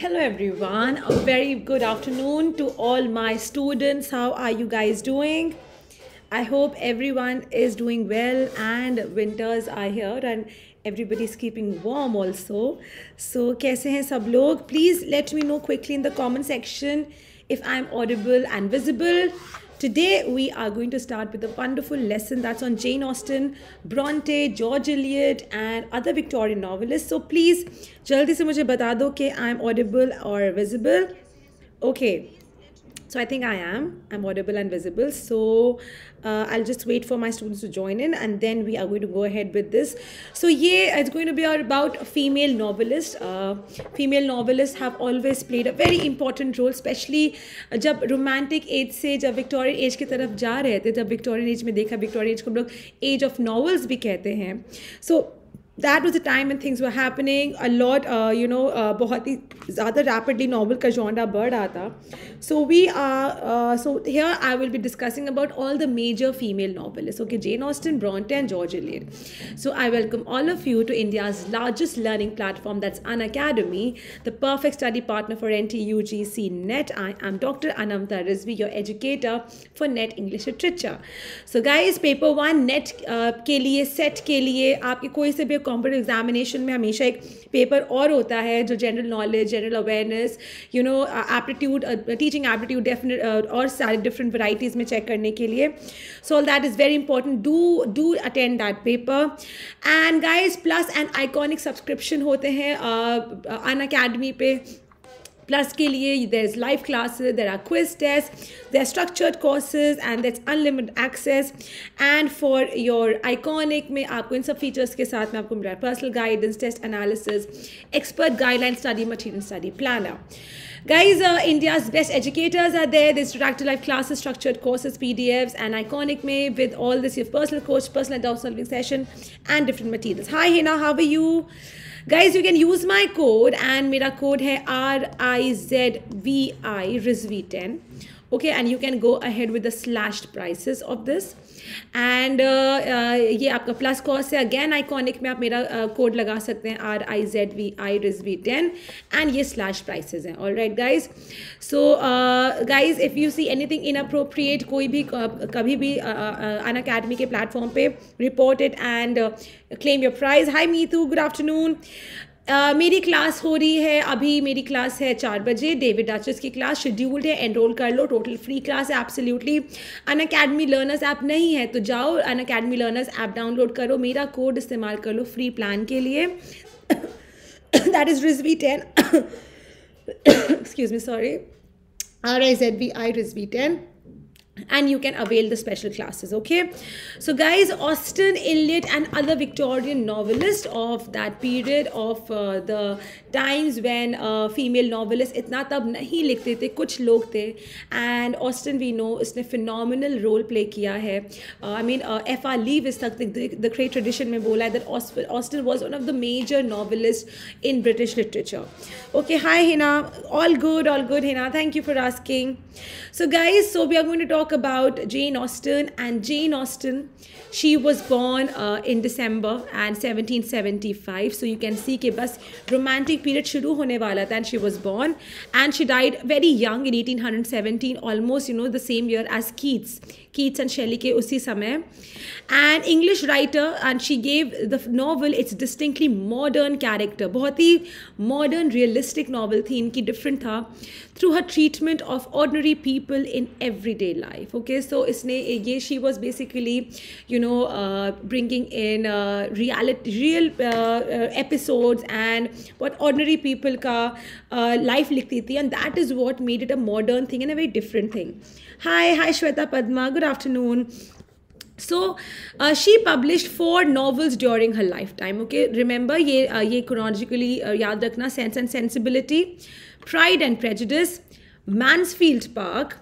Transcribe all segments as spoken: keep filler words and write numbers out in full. Hello everyone, a very good afternoon to all my students. How are you guys doing? I hope everyone is doing well and winters are here and everybody is keeping warm also. So कैसे हैं सब लोग? Please let me know quickly in the comment section if I'm audible and visible. Today we are going to start with a wonderful lesson that's on Jane Austen, Bronte, George Eliot and other Victorian novelists. So please जल्दी से मुझे बता दो कि I'm audible or visible. Okay, so I think I am. I'm audible and visible. So uh, I'll just wait for my students to join in and then we are going to go ahead with this. So yeah, it's going to be about female novelists. Uh, female novelists have always played a very important role, especially जब romantic age से जब Victorian age की तरफ जा रहे थे, जब Victorian age में देखा, Victorian age को हम लोग age of novels भी कहते हैं. So that was the time when things were happening a lot, uh, you know, uh, बहुत ही ज़्यादा rapidly novel का genre बढ़ रहा था. So we are, uh, so here I will be discussing about all the major female novelists, okay, Jane Austen, Bronte and George Eliot. So I welcome all of you to India's largest learning platform, that's Unacademy, the perfect study partner for N T U G C N E T. I am Doctor Anamta Rizvi, your educator for N E T English Literature. So guys, paper one N E T uh, के लिए, set के लिए, आपके कोई से भी competitive examination में हमेशा एक पेपर और होता है जो general knowledge, general awareness, you know, aptitude, teaching aptitude, definite और सारे डिफरेंट वैराइटीज़ में चेक करने के लिए. So all that is very important. Do do attend that paper. And guys plus and iconic subscription होते हैं अन अकेडमी पे. Plus के लिए there is live classes, there are quiz test, there structured courses and that's unlimited access. And for your iconic में आपको इन सब features के साथ में आपको मिला है personal guidance, test analysis, expert guideline, study material, study planner. Guys, uh, India's best educators are there. There's interactive live classes, structured courses, P D Fs, and iconic me with all this. Your personal coach, personal doubt solving session, and different materials. Hi, Hina, how are you? Guys, you can use my code, and my code is R I Z V I Rizvi ten. Okay, and you can go ahead with the slashed prices of this. And ये आपका plus course है again iconic में. आप मेरा code लगा सकते हैं R I Z V I Rizvi ten and ये स्लैश प्राइसेज हैं. All right guys. So guys if you see anything inappropriate कोई भी कभी भी अन अकेडमी के प्लेटफॉर्म पे report it and claim your prize. Hi Meetu, good afternoon. Uh, मेरी class हो रही है अभी, मेरी क्लास है चार बजे डेविड डाचस की क्लास शेड्यूल्ड है. एनरोल कर लो, टोटल फ्री क्लास है absolutely. Unacademy learners app नहीं है तो जाओ Unacademy learners app download करो, मेरा कोड इस्तेमाल कर लो फ्री प्लान के लिए. That is Rizvi ten. Excuse me, sorry, R I Z B I Rizvi ten. And you can avail the special classes, okay? So guys, Austen, Eliot and other Victorian novelists of that period, of uh, the times when uh, female novelists इतना तब नहीं लिखते थे, कुछ लोग थे. And Austen we know उसने phenomenal role play किया है. uh, I mean uh, F R Lewis तक the, the great tradition में बोला है that Austen, Austen was one of the major novelists in British literature. Okay, hi Hina, all good, all good Hina, thank you for asking. So guys, so we are going to talk about Jane Austen. And Jane Austen, she was born uh, in December and seventeen seventy-five, so you can see कि बस romantic period शुरू होने वाला था. And she was born and she died very young in eighteen seventeen, almost you know the same year as Keats Keats and Shelley के उसी समय. An English writer, and she gave the novel its distinctly modern character. बहुत ही modern realistic novel थी इनकी, different था, through her treatment of ordinary people in everyday life. Okay, so इसने ये she was basically you know uh, bringing in uh, reality, real uh, episodes and what ordinary people का uh, life लिखती थी, and that is what made it a modern thing and a very different thing. Hi, hi Shweta Padma, good afternoon. So uh, she published four novels during her lifetime. Okay, remember ये uh, ये chronologically uh, याद रखना. Sense and Sensibility, Pride and Prejudice, Mansfield Park.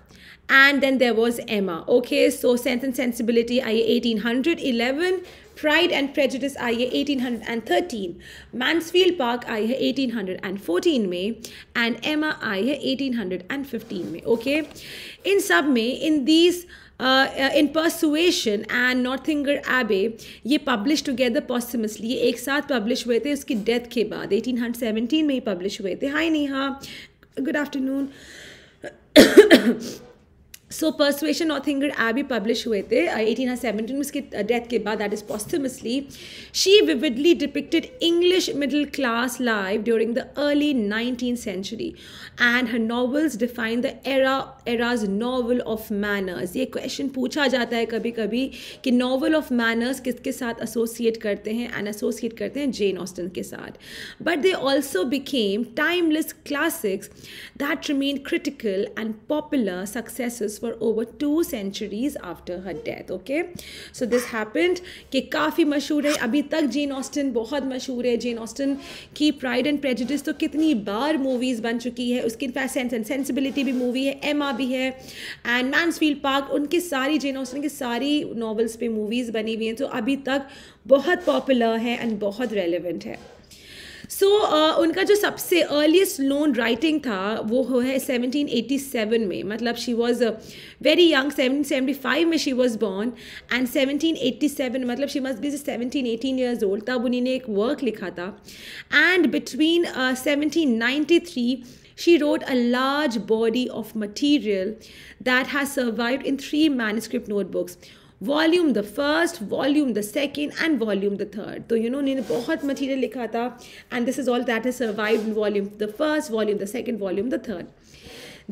And then there was Emma. Okay, so Sense and Sensibility आइए eighteen eleven, Pride and Prejudice आइए eighteen thirteen, Mansfield Park आइए eighteen fourteen में, and Emma आइए eighteen fifteen में. Okay, इन सब में, in these in Persuasion and Northanger Abbey, ये publish together posthumously, ये एक साथ पब्लिश हुए थे उसकी डेथ के बाद, एटीन सेवनटीन में ही पब्लिश हुए थे. Hi Neha, good afternoon. So Persuasion Northanger Abbey publish हुए थे एटीन सेवनटीन में, उसकी डेथ के बाद, that is posthumously. She vividly depicted English middle class life during the early nineteen century and her novels define the era eras novel of manners. ये question पूछा जाता है कभी कभी कि नॉवल ऑफ मैनर्स किसके साथ एसोसिएट करते हैं, एंड एसोसिएट करते हैं जेन ऑस्टन के साथ. But they also became timeless classics that remain critical and popular successes for over two centuries after her death. Okay, so this happened कि काफ़ी मशहूर है अभी तक जेन ऑस्टन, बहुत मशहूर है. जेन ऑस्टन की प्राइड एंड प्रेजुडिस तो कितनी बार मूवीज़ बन चुकी है, उसकी इनफैक्ट सेंस एंड सेंसिबिलिटी भी मूवी है, एमा भी है, एंड मैंसफील्ड पार्क, उनकी सारी जेन ऑस्टन की सारी नॉवेल्स पे मूवीज़ बनी हुई हैं. तो अभी तक बहुत पॉपुलर है एंड बहुत रेलिवेंट है. सो so, uh, उनका जो सबसे अर्लीस्ट नोन राइटिंग था वो हो है सेवनटीन एटी सेवन में, मतलब she was very young. Seventeen seventy five में she was born and seventeen eighty seven, मतलब she must be seventeen eighteen years old, तब उन्होंने एक वर्क लिखा था. And between seventeen ninety three she wrote a large body of material that has survived in three manuscript notebooks, volume the first, volume the second and volume the third. तो you know उन्होंने बहुत material लिखा था, and this is all that has survived, volume the first, volume the second, volume the third.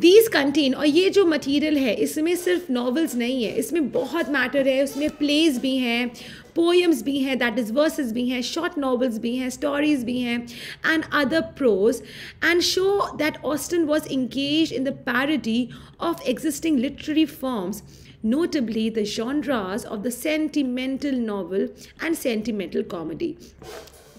These contain, और ये जो material है इसमें सिर्फ नॉवेल्स नहीं है, इसमें बहुत मैटर है, उसमें प्लेज भी हैं, पोएम्स भी हैं, दैट इज वर्सेस भी हैं, शॉर्ट नॉवेल्स भी हैं, स्टोरीज भी हैं, and other prose, and show that Austen was engage in the parody of existing literary forms, notably the genres of the sentimental novel and sentimental comedy.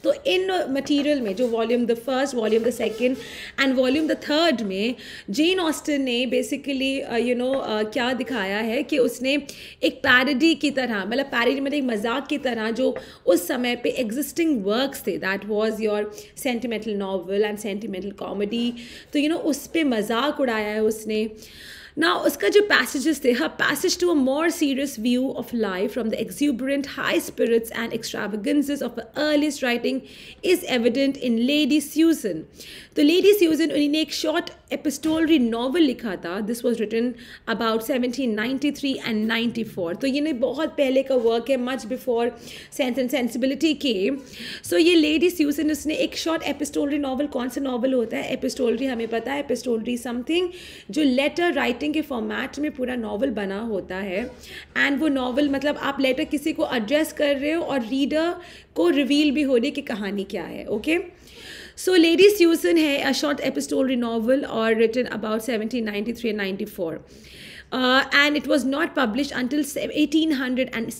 तो इन material में जो volume the first, volume the second and volume the third में Jane Austen ने basically you know क्या दिखाया है कि उसने एक पैरोडी की तरह, मतलब पैरोडी मतलब एक मजाक की तरह जो उस समय पे एग्जिस्टिंग वर्क्स थे, that was your sentimental novel and sentimental comedy, तो यू नो उस पर मजाक उड़ाया है उसने. ना उसका जो पैसेजेस थे, her passage to a more serious view of life from the exuberant high spirits and extravagances of earliest writing is evident in Lady Susan. तो लेडी स्यूजन, उन्होंने एक शॉर्ट एपिस्टोलरी नावल लिखा था, this was written about seventeen ninety three and ninety four. तो ये बहुत पहले का वर्क है, much before Sense and Sensibility के. सो ये लेडी स्यूजन, उसने एक शॉर्ट एपिस्टोलरी नावल, कौन सा नावल होता है एपिस्टोलरी, हमें पता है एपिस्टोलरी समथिंग जो लेटर राइटिंग के फॉर्मेट में पूरा नॉवल बना होता है, एंड वो नॉवल मतलब आप लेटर किसी को एड्रेस कर रहे हो और रीडर को रिवील भी हो रही कि कहानी क्या है. ओके, सो लेडी स्यूजन है अ शॉर्ट एपिस्टोलरी नॉवल और written about seventeen ninety three and ninety four. Uh, and it was not published until eighteen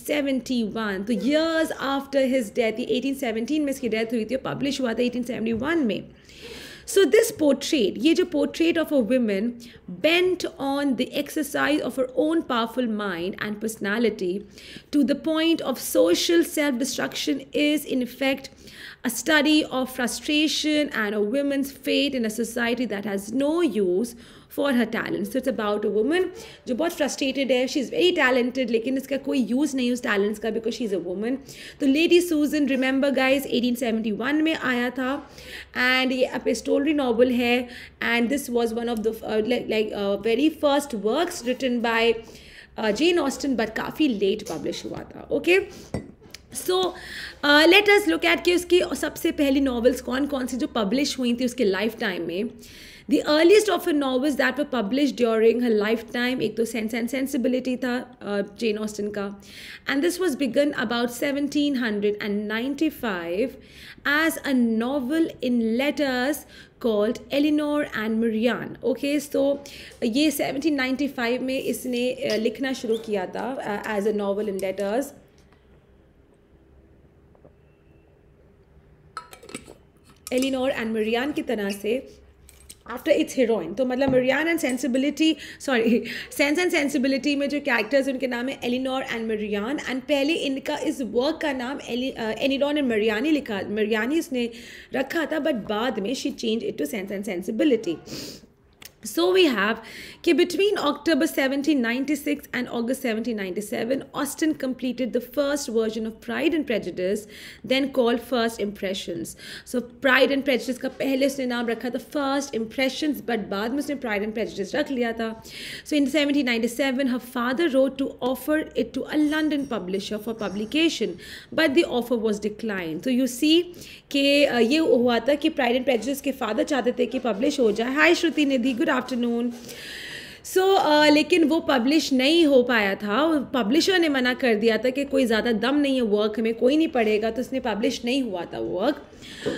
seventy-one. तो years after his death, eighteen seventeen में इसकी डेथ हुई थी, publish हुआ था eighteen seventy one में. So this portrait, ये जो portrait of a woman bent on the exercise of her own powerful mind and personality to the point of social self-destruction is in effect a study of frustration and a woman's fate in a society that has no use for her talents. So it's about a woman जो बहुत frustrated है, she is very talented लेकिन इसका कोई use नहीं उस talents का, because she is a woman. तो Lady Susan, remember guys, eighteen seventy one में आया था, and ये epistolary novel है, and this was one of the uh, like, like uh, very first works written by uh, Jane Austen, but काफ़ी late publish हुआ था. Okay, so uh, let us look at कि उसकी सबसे पहली novels कौन कौन सी जो publish हुई थी उसके lifetime में. The earliest of her novels that were published during her lifetime, एक तो Sense and Sensibility था Jane Austen का, and this was begun about seventeen ninety-five as a novel in letters called Eleanor and Marianne. Okay, so ये seventeen ninety-five में इसने लिखना शुरू किया था as a novel in letters. Eleanor and Marianne की तरह से आफ्टर इट्स हीरोइन, तो मतलब Marianne and sensibility, sorry sense and sensibility में जो कैरेक्टर्स उनके नाम है एलिनोर एंड मरियान, एंड पहले इनका इस वर्क का नाम एलिनोर एंड मरियानी लिखा, मरियानी इसने रखा था, बट बाद में she change it to sense and sensibility. So we have कि between October seventeen ninety-six and August seventeen ninety-seven, Austen completed the first version of Pride and Prejudice, then called First Impressions. So Pride and Prejudice का पहले उसने नाम रखा था First Impressions, but बाद में उसने Pride and Prejudice रख लिया था. So in seventeen ninety-seven, her father wrote to offer it to a London publisher for publication, but the offer was declined. So you see कि ये हुआ था कि Pride and Prejudice के father चाहते थे कि publish हो जाए. Hi Shruti Nidhi, good afternoon. So so, uh, लेकिन वो पब्लिश नहीं हो पाया था. पब्लिशर ने मना कर दिया था कि कोई ज़्यादा दम नहीं है वर्क में, कोई नहीं पढ़ेगा, तो उसने पब्लिश नहीं हुआ था work.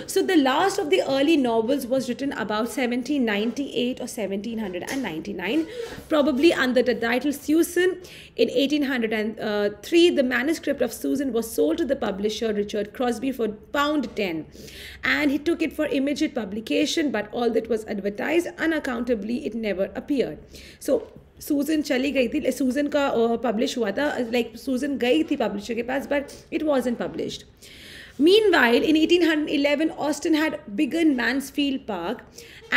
So the last of the early novels was written about seventeen ninety-eight और seventeen ninety-nine, probably under the title Susan. In eighteen oh three the manuscript of Susan was sold to the publisher Richard Crosby for pound ten and he took it for immediate publication, but all that was advertised unaccountably it never appeared. So Susan चली गई थी, सूजन का publish हुआ था, like सूजन गई थी पब्लिशर के पास, but it wasn't published. Meanwhile, in eighteen eleven, Austen had begun Mansfield Park,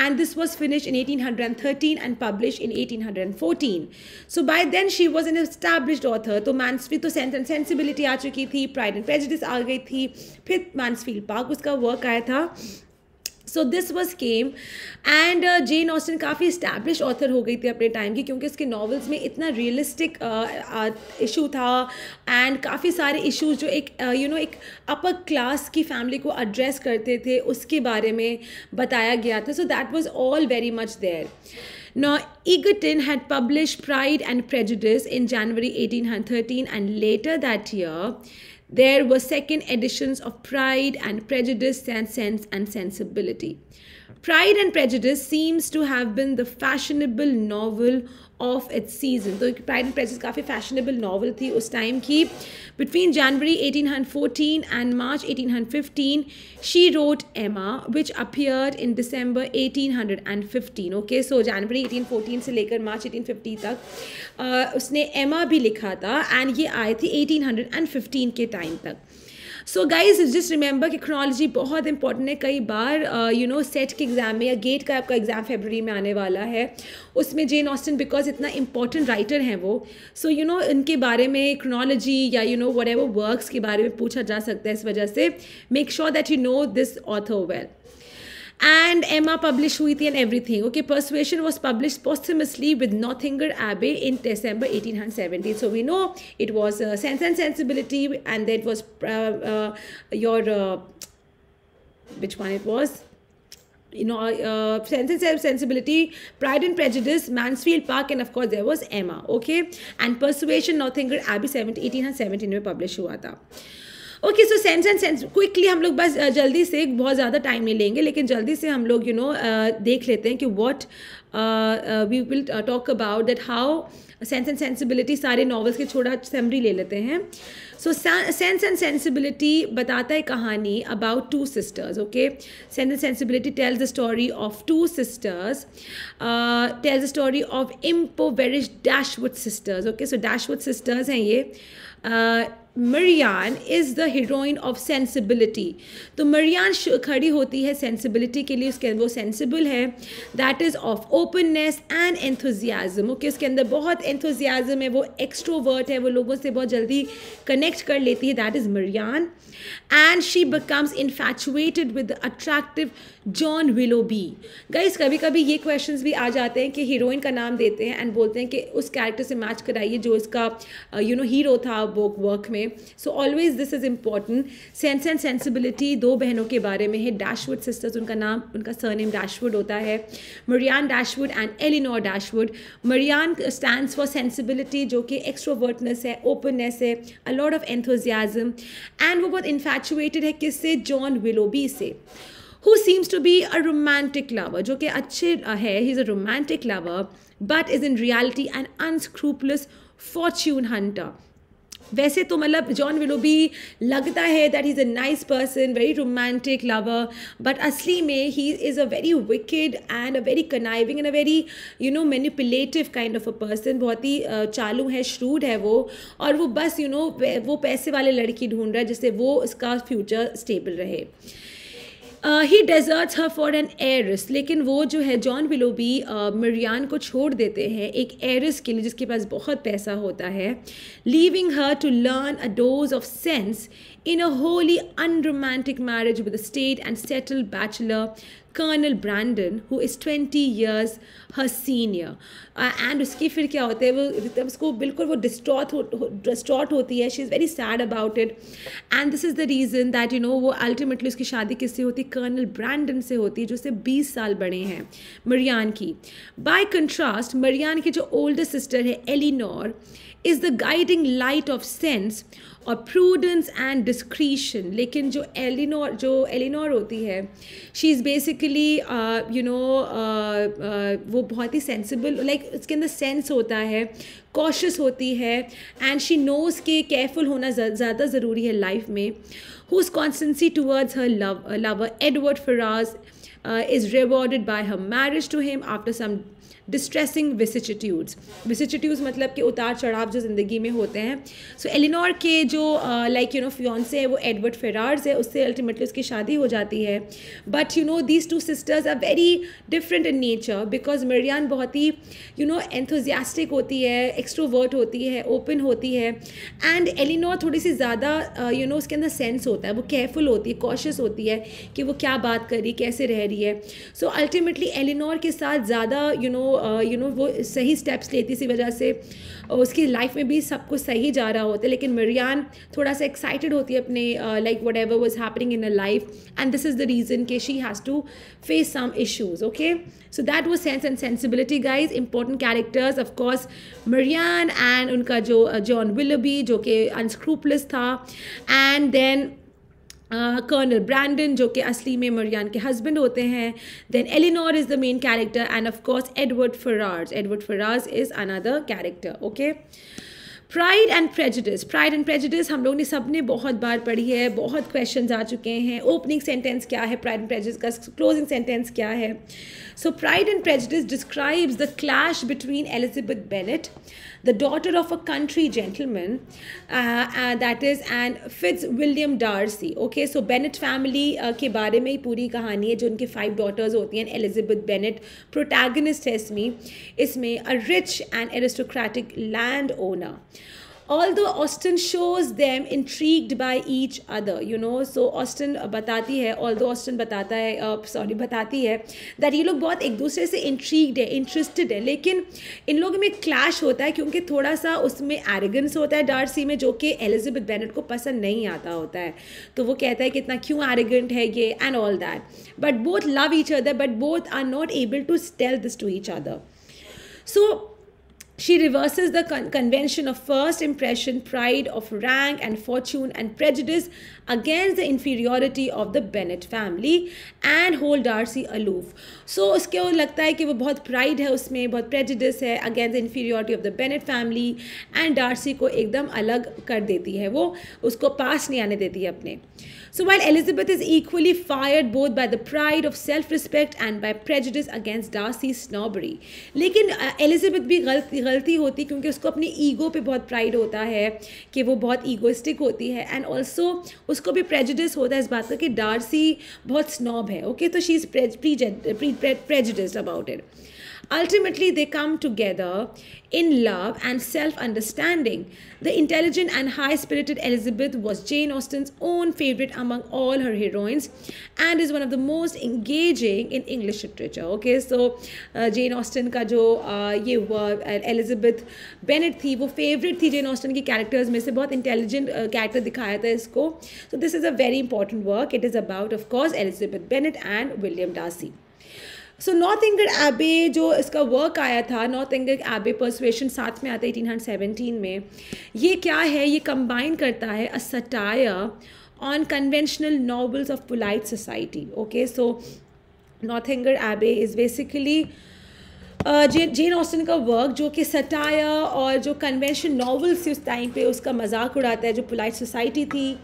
and this was finished in eighteen thirteen and published in eighteen fourteen. So by then she was an established author. तो Mansfield तो Sense and Sensibility आ चुकी थी, Pride and Prejudice आ गई थी, फिर Mansfield Park उसका work आया था. So this was came and Jane Austen काफ़ी इस्टेब्लिश ऑथर हो गई थी अपने टाइम की, क्योंकि उसके नॉवेल्स में इतना रियलिस्टिक इशू uh, uh, था एंड काफ़ी सारे इशूज़ जो एक you uh, know you know, एक अपर क्लास की फैमिली को एड्रेस करते थे उसके बारे में बताया गया था. So that was all very much there. Now, Egerton had published Pride and Prejudice in January eighteen thirteen, and later that year there were second editions of Pride and Prejudice and Sense and Sensibility. Pride and Prejudice seems to have been the fashionable novel of its season. तो Pride and Prejudice काफ़ी fashionable novel थी उस time की. Between January eighteen fourteen and March eighteen fifteen, she wrote Emma, which appeared in December eighteen fifteen. Okay, so January eighteen fourteen से लेकर March eighteen fifteen तक uh, उसने Emma भी लिखा था, and ये आई थी eighteen fifteen के time तक. सो गाइज जस्ट रिमेंबर कि क्रोनोलॉजी बहुत इंपॉर्टेंट है. कई बार यू नो सेट के एग्ज़ाम में या गेट का आपका एग्ज़ाम फरवरी में आने वाला है, उसमें जेन ऑस्टिन बिकॉज इतना इंपॉर्टेंट राइटर हैं वो, सो यू नो इनके बारे में क्रोनोलॉजी या यू नो व्हाटएवर वर्क्स के बारे में पूछा जा सकता है. इस वजह से make sure that you know this author well. And Emma published हुई थी and everything. Okay, Persuasion was published posthumously with Northanger Abbey in December eighteen seventeen. So we know it was uh, Sense and Sensibility, and that was uh, uh, your uh, which one it was? You know, uh, Sense and Sensibility, Pride and Prejudice, Mansfield Park, and of course there was Emma. Okay, and Persuasion, Northanger Abbey, eighteen seventeen में published हुआ था. Okay so sense and sense quickly हम लोग बस जल्दी से, बहुत ज़्यादा टाइम नहीं लेंगे, लेकिन जल्दी से हम लोग यू नो देख लेते हैं कि what we will talk about that how sense and sensibility सारे नॉवेल्स के छोटा समरी ले लेते हैं. सो सेंस एंड सेंसिबिलिटी बताता है कहानी about two sisters. Okay, sense and sensibility tells the story of two sisters, tells the story of impoverish Dashwood sisters. Okay, so Dashwood sisters हैं ये. uh, Marianne is the heroine of sensibility. तो Marianne खड़ी होती है sensibility के लिए, उसके अंदर वो सेंसिबल है, that is of openness and enthusiasm. Okay, उसके अंदर बहुत एंथुजियाज़म है, वो एक्सट्रोवर्ट है, वो लोगों से बहुत जल्दी कनेक्ट कर लेती है, that is Marianne. And she becomes infatuated with the attractive John Willoughby. Guys कभी कभी ये क्वेश्चंस भी आ जाते हैं कि हीरोइन का नाम देते हैं एंड बोलते हैं कि उस कैरेक्टर से मैच कराइए जो इसका यू नो हीरो था बुक वर्क में. So always this is important. Sense and sensibility दो बहनों के बारे में है, डैशवुड सिस्टर्स, उनका नाम, उनका सरनेम डैशवुड होता है, Marianne Dashwood and Elinor Dashwood. Marianne stands for sensibility जो कि एक्स्ट्रोवर्टनेस है, ओपननेस है, a lot of enthusiasm, and वो बहुत इन्फैचुएटेड है किससे? जॉन विलोबी से, who seems to be a romantic lover, जो कि अच्छे है, he is a romantic lover, but is in reality an unscrupulous fortune hunter. वैसे तो मतलब जॉन विलोबी लगता है that he is a nice person, very romantic lover, but असली में he is a very wicked and a very conniving and a very you know manipulative kind of a person. बहुत ही चालू है, shrewd है वो, और वो बस यू you नो know, वो पैसे वाले लड़की ढूंढ रहा है जिससे वो उसका फ्यूचर स्टेबल रहे. He deserts her for an heiress, लेकिन वो जो है जॉन विलोबी मरियान को छोड़ देते हैं एक एरिस के लिए जिसके पास बहुत पैसा होता है, leaving her to learn a dose of sense in a wholly unromantic marriage with the staid and settle bachelor colonel Brandon who is twenty years her senior. And उसकी फिर क्या होता है, वो तब उसको बिल्कुल वो डिस्टॉर्ट हो डिस्टॉर्ट होती है. She is very sad about it and this is the reason that you know वो अल्टीमेटली उसकी शादी किससे होती है, कर्नल ब्रैंडन से होती है जो उससे बीस साल बड़े हैं मरियान की. बाय कंट्रास्ट मरियान की जो ओल्डर सिस्टर है Elinor is the guiding light of sense और प्रूडेंस एंड डिस्क्रीशन. लेकिन जो एलिनोर जो एलिनोर होती है she is basically you know वो बहुत ही सेंसिबल, लाइक उसके अंदर सेंस होता है, कॉशियस होती है एंड शी नोज़ के केयरफुल होना ज़्यादा ज़रूरी है लाइफ में. Whose constancy towards her love lover Edward Ferrars is rewarded by her marriage to him after some distressing vicissitudes. Vicissitudes मतलब कि उतार चढ़ाव जो ज़िंदगी में होते हैं. सो so, एलिनोर के जो लाइक यू नो फियोंसे है वो एडवर्ड फेरार्स है, उससे अल्टीमेटली उसकी शादी हो जाती है. But you know these two sisters are very different in nature because Marianne बहुत ही यू नो एंथुजियास्टिक होती है, एक्स्ट्रोवर्ट होती है, ओपन होती है एंड एलिनोर थोड़ी सी ज़्यादा यू नो उसके अंदर सेंस होता है, वो केयरफुल होती है, कॉशियस होती है कि वो क्या बात कर रही, कैसे रह रही है. सो अल्टीमेटली एलिनोर के साथ ज़्यादा यू नो यू नो वो सही स्टेप्स लेती, इसी वजह से उसकी लाइफ में भी सब कुछ सही जा रहा होता है. लेकिन मरियान थोड़ा सा एक्साइटेड होती है अपने like whatever was happening in a life and this is the reason कि she has to face some issues. Okay so that was sense and sensibility guys. Important characters of course Marianne and उनका जो John Willoughby जो कि unscrupulous था and then colonel Brandon जो कि असली में मरियान के हस्बैंड होते हैं. Then Elinor is the main character and of course Edward Ferrars. Edward Ferrars is another character. Okay pride and Prejudice. Pride and prejudice हम लोग ने सब ने बहुत बार पढ़ी है, बहुत क्वेश्चंस आ चुके हैं. ओपनिंग सेंटेंस क्या है प्राइड एंड प्रेजुडिस का, क्लोजिंग सेंटेंस क्या है. So pride and prejudice describes the clash between Elizabeth Bennet, the daughter of a country gentleman, uh, uh, that is and Fitzwilliam Darcy. Okay, so Bennet family uh, के बारे में ही पूरी कहानी है जो उनके five daughters होती हैं. Elizabeth Bennet protagonist है इसमें. इसमें a rich and aristocratic landowner. Although Austen shows them intrigued by each other, you know, so Austen बताती है, although Austen बताता है, uh, sorry बताती है, that ये लोग बहुत एक दूसरे से intrigued है, interested है, लेकिन इन लोगों में clash होता है क्योंकि थोड़ा सा उसमें arrogance होता है डार्सी में जो कि Elizabeth Bennet को पसंद नहीं आता होता है. तो वो कहता है कि इतना क्यों arrogant है ये and all that. But both love each other, but both are not able to tell this to each other. So she reverses the con convention of first impression, pride of rank and fortune and prejudice against the inferiority of the Bennet family and hold Darcy aloof. So उसके वो लगता है कि वो बहुत pride है, उसमें बहुत prejudice है against the inferiority of the Bennet family and Darcy को एकदम अलग कर देती है, वो उसको पास नहीं आने देती है अपने. So while Elizabeth is equally fired both by the pride of self-respect and by prejudice against Darcy's snobbery, लेकिन Elizabeth भी गलती गलती होती क्योंकि उसको अपने ईगो पे बहुत प्राइड होता है कि वो बहुत ईगोइस्टिक होती है एंड ऑल्सो उसको भी प्रेजुडिस होता है इस बात का कि डार्सी बहुत स्नॉब है. ओके तो she is prejudiced about it. Ultimately, they come together in love and self-understanding. The intelligent and high-spirited Elizabeth was Jane Austen's own favorite among all her heroines, and is one of the most engaging in English literature. Okay, so uh, Jane Austen का जो uh, ये uh, Elizabeth Bennet थी वो favorite थी Jane Austen की characters में से. बहुत intelligent uh, character दिखाया था इसको. So this is a very important work. It is about, of course, Elizabeth Bennet and William Darcy. So Northanger Abbey जो इसका वर्क आया था, नॉर्थेंगर एबी पर्सुएशन साथ में आता है एटीन हंड्रेड सेवेंटीन में. ये क्या है, ये कंबाइन करता है a satire on conventional novels of polite society. Okay so Northanger Abbey is basically J Jane Austen का वर्क जो कि सटायर और जो कन्वेंशन नॉवेल्स थी उस टाइम पे उसका मजाक उड़ाता है, जो पोलाइट सोसाइटी थी.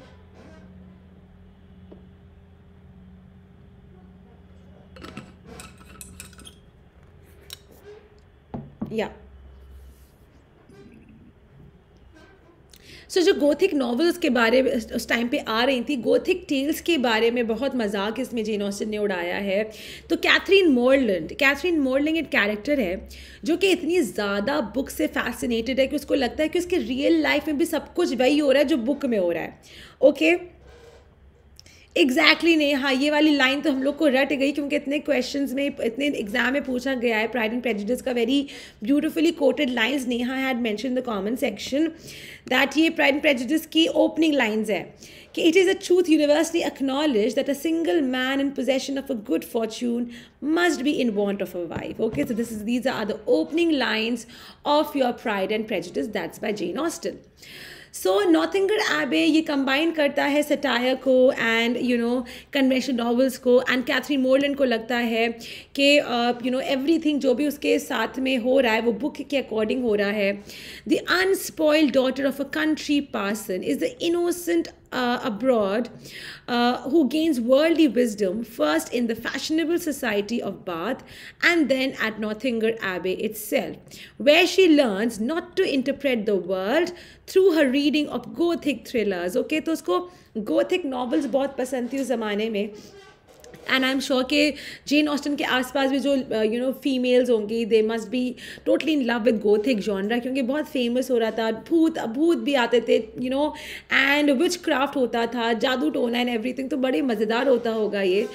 या सो so, जो गोथिक नॉवेल्स के बारे में उस टाइम पे आ रही थी, गोथिक टेल्स के बारे में बहुत मजाक इसमें जेन ऑस्टिन ने उड़ाया है। तो कैथरीन मोरलैंड कैथरीन मोरलैंड एक कैरेक्टर है जो कि इतनी ज़्यादा बुक से फैसिनेटेड है कि उसको लगता है कि उसके रियल लाइफ में भी सब कुछ वही हो रहा है जो बुक में हो रहा है। Okay okay? एग्जैक्टली exactly नहीं, हाँ ये वाली लाइन तो हम लोग को रट गई क्योंकि इतने क्वेश्चंस में, इतने एग्जाम में पूछा गया है। प्राइड एंड प्रेजुडिस का very beautifully quoted lines Neha had mention in the comment section that ये प्राइड एंड प्रेजुडिस की ओपनिंग लाइन्स है कि it is a truth universally acknowledge that a single man in possession of a good fortune must be in want of a wife. Okay so this is these are the opening lines of your pride and prejudice, that's by Jane Austin. So Northanger Abbey ये combine करता है satire को and you know conventional novels को, and Catherine Morland को लगता है कि you know everything जो भी उसके साथ में हो रहा है वो बुक के अकॉर्डिंग हो रहा है। The unspoiled daughter of a country parson is the innocent Uh, abroad uh, who gains worldly wisdom first in the fashionable society of Bath and then at Northanger Abbey itself, where she learns not to interpret the world through her reading of Gothic thrillers. Okay, तो उसको Gothic novels बहुत पसंद थी उस ज़माने में, and I am sure के Jane Austen के आसपास भी जो यू नो फीमेल्स होंगी they must be totally in love with Gothic genre क्योंकि बहुत फेमस हो रहा था। भूत भूत भी आते थे you know and witchcraft होता था, जादू टोना एंड एवरीथिंग, तो बड़े मज़ेदार होता होगा ये।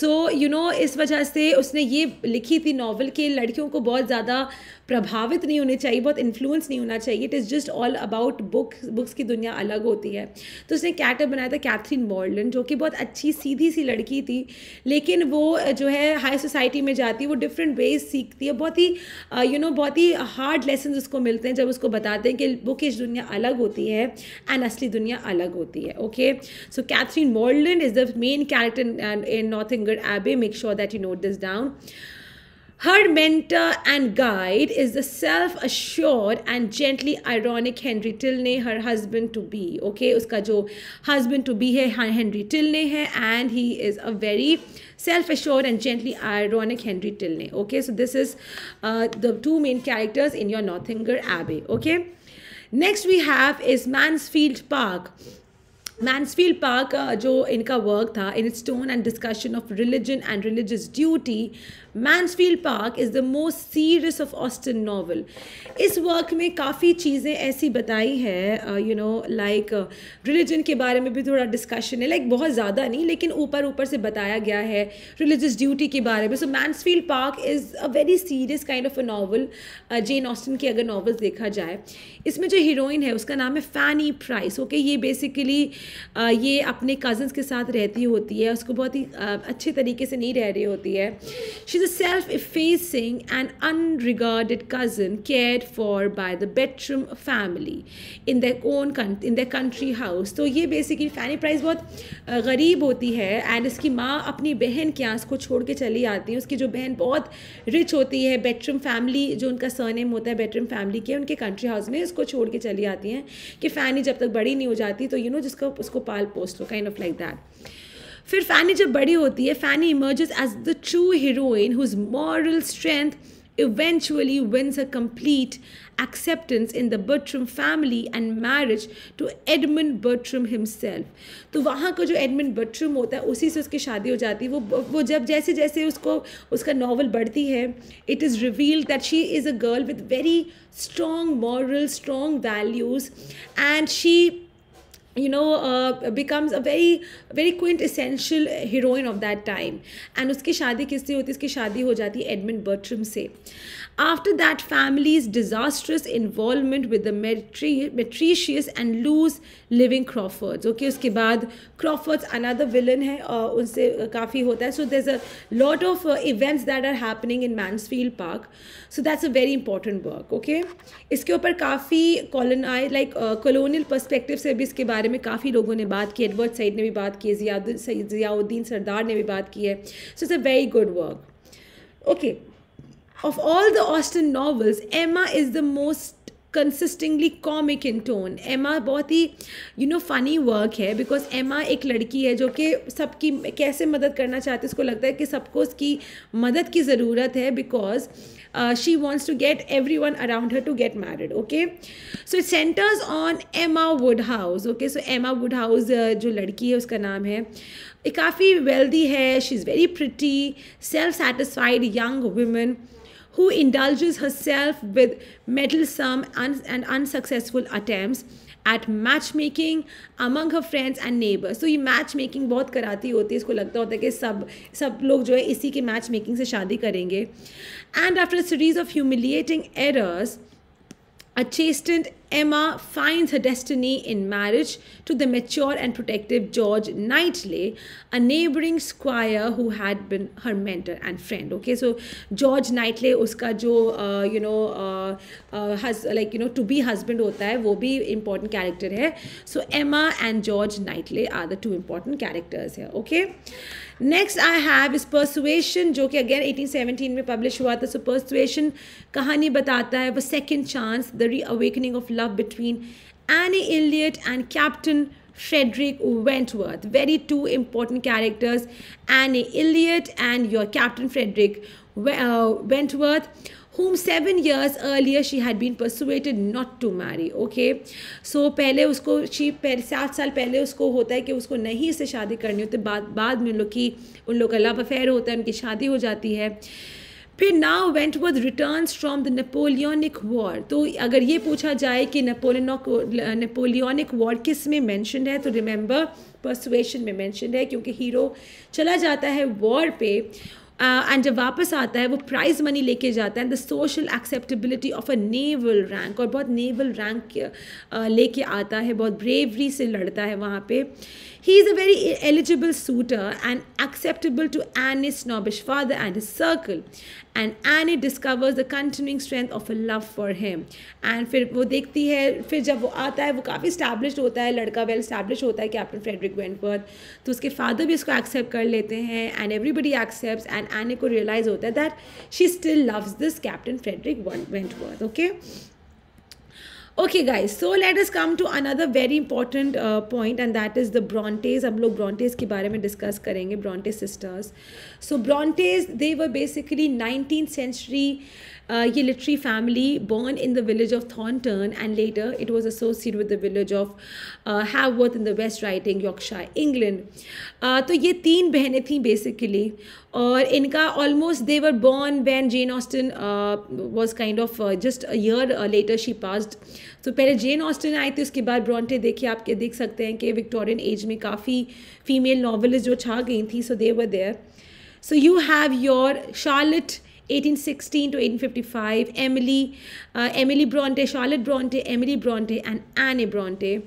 सो यू नो इस वजह से उसने ये लिखी थी नॉवल कि लड़कियों को बहुत ज़्यादा प्रभावित नहीं होने चाहिए, बहुत इन्फ्लुएंस नहीं होना चाहिए, it is just all about books, books की दुनिया अलग होती है। तो उसने कैरेक्टर बनाया था कैथरीन मोरलैंड जो कि बहुत अच्छी सीधी सी लड़की थी, लेकिन वो जो है हाई सोसाइटी में जाती है, वो डिफरेंट वेज सीखती है, बहुत ही यू नो बहुत ही हार्ड लेसन उसको मिलते हैं जब उसको बताते हैं कि बुकिश दुनिया अलग होती है एंड असली दुनिया अलग होती है। Okay so Catherine Morland is the main character in Northanger Abbey, make sure that you note this down. Her mentor and guide is the self-assured and gently ironic Henry Tilney, her husband to be. Okay, उसका जो husband to be है Henry Tilney है, and he is a very self-assured and gently ironic Henry Tilney. Okay, so this is uh, the two main characters in your Northanger Abbey. Okay, next we have is Mansfield Park. Mansfield Park जो इनका work था in stone and discussion of religion and religious duty, Mansfield Park is the most serious of Austen novel. इस work में काफ़ी चीज़ें ऐसी बताई है यू नो लाइक रिलीजन के बारे में भी थोड़ा डिस्कशन है, लाइक like, बहुत ज़्यादा नहीं लेकिन ऊपर ऊपर से बताया गया है रिलीजियस ड्यूटी के बारे में। So Mansfield Park is a very serious kind of a novel Jane Austen की अगर नॉवल्स देखा जाए। इसमें जो हीरोइन है उसका नाम है फैनी प्राइस। ओके ये बेसिकली Uh, ये अपने कज़न्स के साथ रहती होती है, उसको बहुत ही uh, अच्छे तरीके से नहीं रह रही होती है। She is a self effacing and unregarded cousin cared for by the Bertram family in their own in their country house. तो ये बेसिकली फैनी प्राइस बहुत uh, गरीब होती है एंड इसकी माँ अपनी बहन के यहाँ उसको छोड़ के चली आती है। उसकी जो बहन बहुत रिच होती है, बेडरूम फैमिली जो उनका सरनेम होता है बेडरूम फैमिली के, उनके कंट्री हाउस में उसको छोड़ के चली आती हैं कि फ़ैनी जब तक बड़ी नहीं हो जाती तो यू you नो know, जिसका उसको पाल पोस्ट लो काइंड ऑफ लाइक दैट। फिर फैनी जब बड़ी होती है, Fanny emerges as the true heroine whose moral strength eventually wins a complete acceptance in the Bertram family and marriage to Edmund Bertram himself. तो वहाँ का जो Edmund Bertram होता है उसी से उसकी शादी हो जाती है। वो वो जब जैसे जैसे उसको उसका नॉवल बढ़ती है it is revealed that she is a girl with very strong morals, strong values and she you know uh, becomes a very very quintessential heroine of that time. and उसकी शादी किससे होती है? उसकी शादी हो जाती है एडमंड बर्ट्रम से। after that family's disastrous involvement with the meretricious and loose living Crawfords. okay उसके बाद Crawfords another villain है और उनसे काफ़ी होता है। so there's a lot of uh, events that are happening in Mansfield Park. so that's a very important work. okay इसके ऊपर काफ़ी colonial like uh, colonial perspective से भी इसके बारे में काफ़ी लोगों ने बात की। एडवर्ड सईद ने भी बात की है, जियाउद्दीन जियाउद्दीन सरदार ने भी बात की है। So it's a very good work. Okay of all the Austen novels Emma is the most consistently comic in tone. Emma बहुत ही यू नो फनी वर्क है बिकॉज एमा एक लड़की है जो कि सबकी कैसे मदद करना चाहती है, उसको लगता है कि सबको उसकी मदद की ज़रूरत है because uh, she wants to get everyone around her to get married. Okay, so it centers on Emma Woodhouse. Okay, so Emma Woodhouse uh, जो लड़की है उसका नाम है, काफ़ी वेल्दी है, she is very pretty, self satisfied young women who indulges herself with meddlesome un and unsuccessful attempts at matchmaking among her friends and neighbors. So ये match making बहुत कराती होती है, इसको लगता होता है कि सब सब लोग जो है इसी के match making से शादी करेंगे. And after a series of humiliating errors, a chastened Emma finds her destiny in marriage to the mature and protective George Knightley, a neighbouring squire who had been her mentor and friend. Okay, so George Knightley उसका जो uh, you know uh, uh, has like you know to be husband होता है, वो भी important character है. So Emma and George Knightley are the two important characters here. Okay, next I have is Persuasion, जो कि again eighteen seventeen में publish हुआ था. So Persuasion कहानी बताता है the second chance, the reawakening of love between Anne Elliot and Captain Frederick Wentworth. Very two important characters, Anne Elliot and your Captain Frederick Wentworth, whom seven years earlier she had been persuaded not to marry. Okay, so पहले उसको she सात साल पहले उसको होता है कि उसको नहीं इससे शादी करनी होती, बाद बाद में उन लोग की उन लोग का लव अफेयर होता है, उनकी शादी हो जाती है. फिर now Wentworth returns from the Napoleonic war. तो अगर ये पूछा जाए कि नेपोलियन नेपोलियनिक वॉर किस में मैंशनड है, तो रिमेंबर पर्सुएशन में मैंशनड है, क्योंकि हीरो चला जाता है वॉर पे एंड uh, जब वापस आता है वो प्राइज़ मनी लेके जाता है, the social acceptability of a naval rank, और बहुत नेवल रैंक uh, लेके आता है, बहुत ब्रेवरी से लड़ता है वहाँ पे. He is a very eligible suitor and acceptable to Anne's snobbish father and his circle, and Anne discovers the continuing strength of a love for him. And फिर वो देखती है, फिर जब वो आता है वो काफ़ी स्टैब्लिश होता है, लड़का वेल स्टैब्लिश होता है कैप्टन फ्रेडरिक वेंटवर्थ, तो उसके फादर भी उसको एक्सेप्ट कर लेते हैं and everybody accept, and Anne को रियलाइज़ होता है that she still loves this captain Frederick Wentworth. Okay okay guys, so let us come to another very important uh, point, and that is the Brontes. हम लोग Brontes के बारे में discuss करेंगे, Bronte sisters. So Brontes, they were basically nineteenth century uh, ये literary family born in the village of Thornton, and later it was associated with the village of uh, Haworth in the West Riding, Yorkshire, England. uh, तो ये तीन बहनें थीं basically, और इनका almost they were born when Jane Austen uh, was kind of uh, just a year later she passed. तो so, पहले Jane Austen आई थी, उसके बाद ब्रॉन्टे. देखिए आप के देख सकते हैं कि विक्टोरियन एज में काफ़ी फीमेल नॉवेलिस्ट जो छा गई थी, so they were there. So you have your Charlotte eighteen sixteen to eighteen fifty-five, Emily, uh, Emily Bronte, Charlotte Bronte, Emily Bronte and Anne Bronte.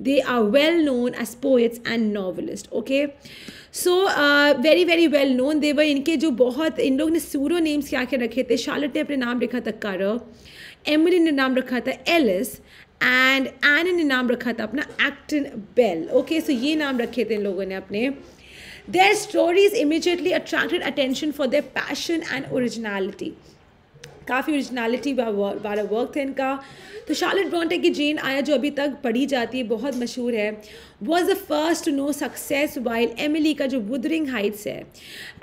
They are well known as poets and novelists. Okay, so uh, very very well known. They were इनके जो बहुत इन लोग ने सूरो names क्या क्या रखे थे. Charlotte ने अपने नाम रखा था Carrer, Emily ने नाम रखा था Ellis, and Anne ने नाम रखा था अपना Acton Bell. Okay, so ये नाम रखे थे इन लोगों ने अपने. Their stories immediately attracted attention for their passion and originality. काफ़ी ओरिजिनलिटी वाला वर्क था इनका. तो शार्लेट ब्रॉन्टे की जेन आयर जो अभी तक पढ़ी जाती है, बहुत मशहूर है, was the first to know success, while Emily का जो वुदरिंग हाइट्स है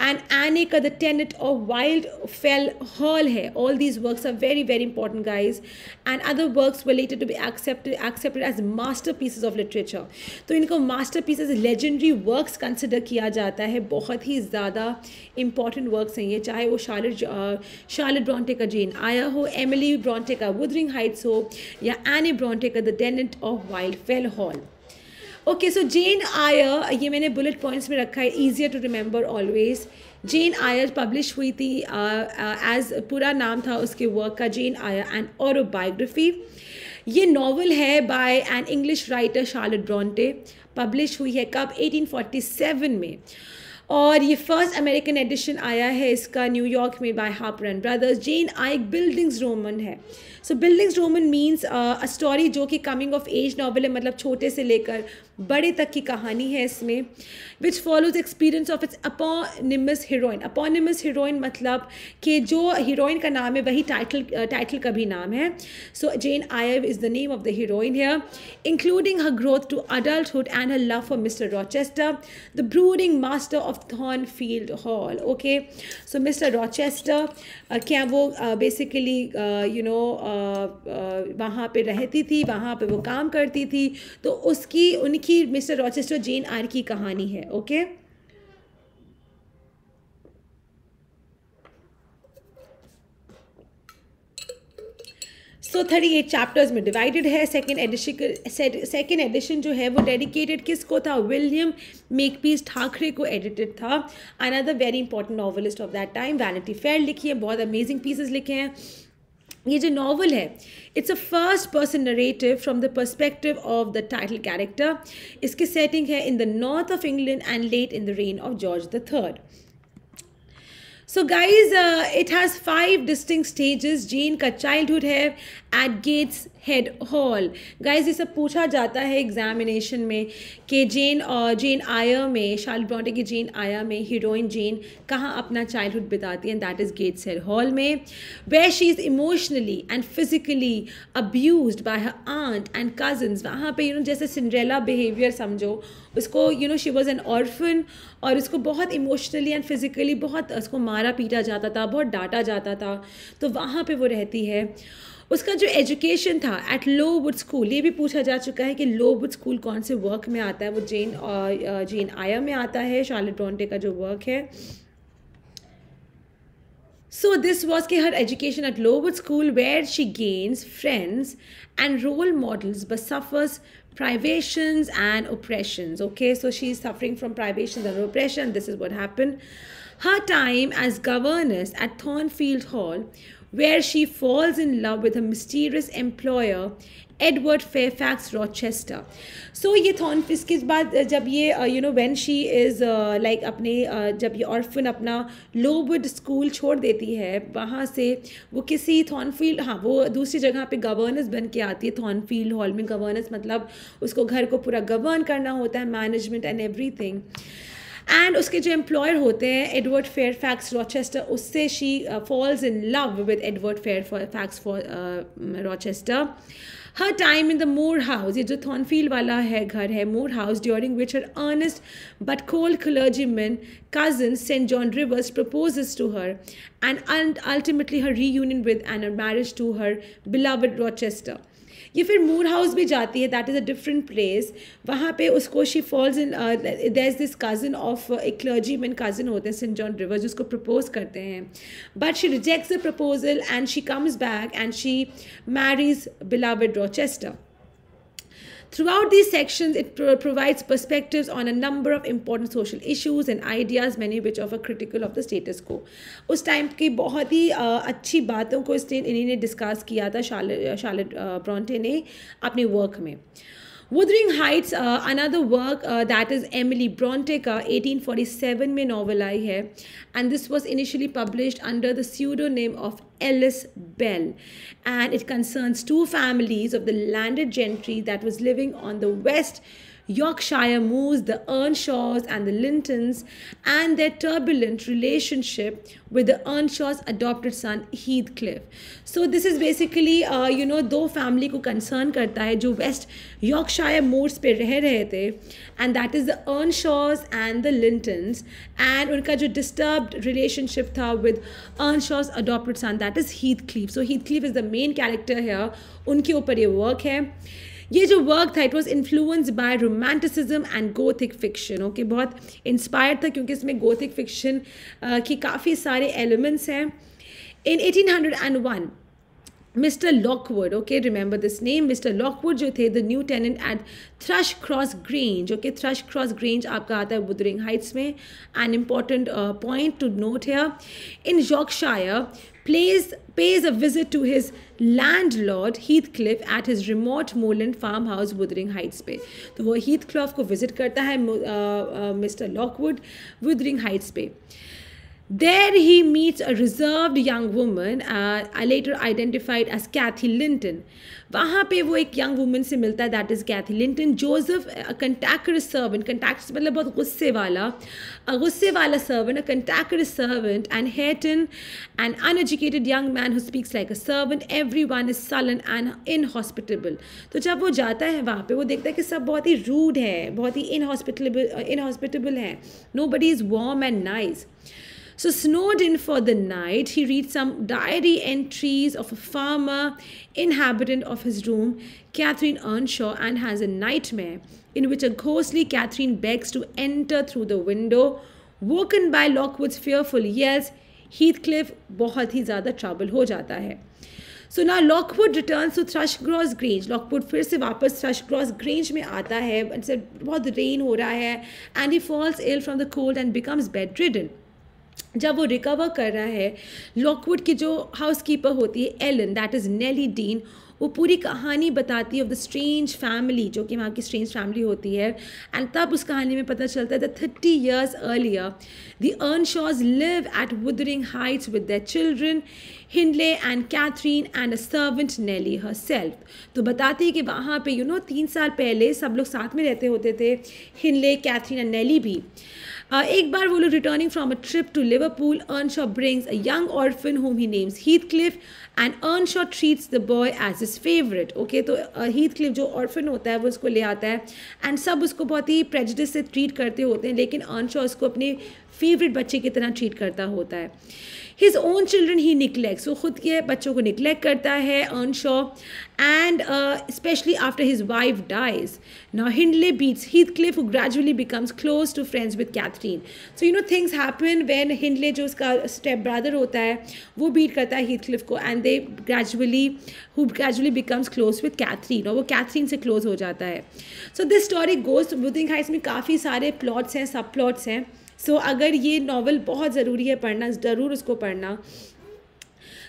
एंड एनी का the Tenet of Wildfell Hall है. All these works are very very important guys, and other works related to be accepted accepted as master pieces of literature. तो इनको masterpieces legendary works consider किया जाता है, बहुत ही ज़्यादा important works हैं ये, चाहे वो शार्लेट शार्लेट ब्रॉन्टे का जेन आयर हो, एमिली ब्रॉन्टे का वुदरिंग हाइट्स हो, या एनी ब्रॉन्टे का the Tenet of Wildfell Hall. Okay, so Jane Eyre, ये मैंने बुलेट पॉइंट्स में रखा है, easier to remember always. Jane Eyre publish हुई थी, एज पूरा नाम था उसके वर्क का जेन आयर एंड ऑटोबायोग्राफी. ये नॉवल है by an English writer Charlotte Brontë, publish हुई है कब, eighteen forty-seven में, और ये फर्स्ट अमेरिकन एडिशन आया है इसका न्यूयॉर्क में by Harper and Brothers. Jane Eyre bildungsroman है. So bildungsroman means a story जो कि कमिंग ऑफ एज नॉवल है, मतलब छोटे से लेकर बड़े तक की कहानी है इसमें, which follows experience of its eponymous heroine. Eponymous heroine मतलब कि जो हीरोइन का नाम है वही टाइटल टाइटल का भी नाम है. So Jane Eyre is the name of the heroine here, including her growth to adulthood and her love for mister Rochester, the brooding master of of Thornfield Hall. Okay, so Mister Rochester, uh, क्या वो basically you no वहाँ पे रहती थी, वहाँ पे वो काम करती थी, तो उसकी उनकी मिस्टर रॉचेस्टर जेन आयर की कहानी है. Okay okay? So thirty eight chapters में डिवाइडेड है. सेकेंड एडिशन सेकेंड एडिशन जो है वो डेडिकेटेड किसको था? विलियम मेकपीस ठाकरे को एडिटेड था. Another very important novelist of that time. Vanity Fair लिखी है, बहुत अमेजिंग पीसेस लिखे हैं. ये जो नॉवल है it's a first person narrative from the perspective of the title character. इसकी सेटिंग है in the north of England and late in the reign of George the third. So guys it has five distinct stages. Jane का childhood है at Gateshead Hall. Guys ये सब पूछा जाता है examination में कि जेन और जेन आयर में, शार्लेट ब्रॉन्टे की जेन आयर में हीरोइन जेन कहाँ अपना चाइल्डहुड बिताती है, that is Gateshead Hall में. Where she is emotionally and physically abused by her aunt and cousins. वहाँ पे यू नो जैसे सिंड्रेला बिहेवियर समझो उसको. You know she was an orphan और उसको बहुत इमोशनली एंड फिजिकली बहुत उसको मारा पीटा जाता था, बहुत डांटा जाता था, तो वहाँ पे वो रहती है. उसका जो एजुकेशन था एट लोवुड स्कूल, ये भी पूछा जा चुका है कि लोवुड स्कूल कौन से वर्क में आता है, वो जेन और जेन आयर में आता है, शार्लेट ब्रॉन्टे का जो वर्क है. सो दिस वॉज कि her education at Lowood school where she gains friends and role models but suffers privations and oppressions. Okay, so she is suffering from privations and oppression. This is what happened. Her time as governess at Thornfield Hall, where she falls in love with a mysterious employer, Edward Fairfax Rochester. So ये Thorn इसके बाद जब ये you know when she is uh, like अपने uh, जब ये orphan अपना Lowood School छोड़ देती है, वहाँ से वो किसी थॉर्नफील्ड, हाँ वो दूसरी जगह पे गवर्नेंस बन के आती है. थॉर्नफील्ड हॉल में गवर्नेंस मतलब उसको घर को पूरा गवर्न करना होता है, मैनेजमेंट एंड एवरीथिंग. एंड उसके जो एम्प्लॉयर होते हैं एडवर्ड फेयरफैक्स रॉचेस्टर, उससे she falls in love with Edward Fairfax Rochester. Her time in the Moor House, ये जो थॉर्नफील्ड वाला है घर है, Moor House, during which her earnest but cold clergyman cousin Saint John Rivers proposes to her and ultimately her reunion with and marriage to her beloved Rochester. ये फिर Moor House भी जाती है, that is a different place. वहाँ पे उसको she falls in, there is this cousin of a clergyman, cousin होते हैं सेंट जॉन रिवर्स, जिसको प्रपोज करते हैं, but she rejects the proposal and she comes back and she marries beloved Rochester. Throughout these sections, it pro provides perspectives on a number of important social issues and ideas, many which are critical of the status quo. उस time की बहुत ही अच्छी बातों को इन्होंने discuss किया था Charlotte Charlotte Brontë ने अपने वर्क में. Wuthering Heights, uh, another work uh, that is Emily Brontë का eighteen forty-seven में नॉवल आई है, and this was initially published under the pseudonym of Ellis Bell, and it concerns two families of the landed gentry that was living on the West Yorkshire moors, the Earnshaws and the Lintons, and their turbulent relationship with the Earnshaw's adopted son Heathcliff. So this is basically uh, you know दो family को concern करता है जो West Yorkshire moors पे रह रहे थे, and that is the Earnshaws and the Lintons, and उनका जो disturbed relationship था with Earnshaw's adopted son, that is Heathcliff. So Heathcliff is the main character here. उनके ऊपर ये work है. ये जो वर्क था it was influenced by romanticism and gothic fiction. Okay, बहुत इंस्पायर्ड था क्योंकि इसमें गोथिक फिक्शन की काफ़ी सारे एलिमेंट्स हैं. In eighteen oh one Mr Lockwood, okay remember this name, mister Lockwood जो थे the new tenant at Thrushcross Grange. Okay, Thrushcross Grange आपका आता है वुथरिंग हाइट्स में. An important point to note here, in Yorkshire plays pays a visit to his landlord Heathcliff at his remote moorland farmhouse Wuthering Heights पे. तो वो Heathcliff को visit करता है मिस्टर लॉकवुड Wuthering Heights पे. There he meets a reserved young woman, uh, later identified as Cathy Linton. वहाँ पे वो एक young woman से मिलता है, that is Cathy Linton. Joseph, a cantankerous servant, cantankerous मतलब बहुत गुस्से वाला, गुस्से वाला servant, a cantankerous servant, and Hareton, an uneducated young man who speaks like a servant. Everyone is sullen and inhospitable. तो जब वो जाता है वहाँ पे वो देखता है कि सब बहुत ही rude है, बहुत ही inhospitable, inhospitable है. Nobody is warm and nice. So snowed in for the night, he reads some diary entries of a farmer, inhabitant of his room, Catherine Earnshaw, and has a nightmare in which a ghostly Catherine begs to enter through the window. Woken by Lockwood's fearful yells, Heathcliff बहुत ही ज़्यादा trouble हो जाता है. So now Lockwood returns to Thrushcross Grange. Lockwood फिर से वापस Thrushcross Grange में आता है. बहुत रेन हो रहा है and he falls ill from the cold and becomes bedridden. जब वो रिकवर कर रहा है, लॉकवुड की जो हाउसकीपर होती है Ellen, that is Nelly Dean, वो पूरी कहानी बताती है ऑफ द स्ट्रेंज फैमिली, जो कि वहाँ की स्ट्रेंज फैमिली होती है. एंड तब उस कहानी में पता चलता है that thirty years earlier the Earnshaws live at Wuthering Heights with their children Hindley and Catherine and a servant Nelly herself. तो बताती है कि वहाँ पे यू नो तीन साल पहले सब लोग साथ में रहते होते थे, हिंडले, कैथरीन एंड नेली भी. Uh, एक बार वो लोग returning from a trip to Liverpool, Earnshaw brings a young orphan whom he names Heathcliff and Earnshaw treats the boy as his favorite. Okay okay, तो Heathcliff uh, जो orphan होता है वो उसको ले आता है and सब उसको बहुत ही prejudice से treat करते होते हैं, लेकिन Earnshaw उसको अपने फेवरेट बच्चे की तरह ट्रीट करता होता है. His own children he neglects, वो खुद के बच्चों को निगलेक्ट करता है Earnshaw, and specially after his wife dies. Now Hindley beats Heathcliff who gradually becomes close to friends with Catherine. So you know things happen when Hindley जो उसका step brother होता है वो बीट करता है Heathcliff को and they gradually who gradually becomes close with Catherine, और वो Catherine से क्लोज हो जाता है. So this story goes Wuthering Heights में काफ़ी सारे प्लॉट्स हैं, सब प्लॉट्स हैं. सो so, अगर ये नॉवल बहुत ज़रूरी है पढ़ना, ज़रूर उसको पढ़ना.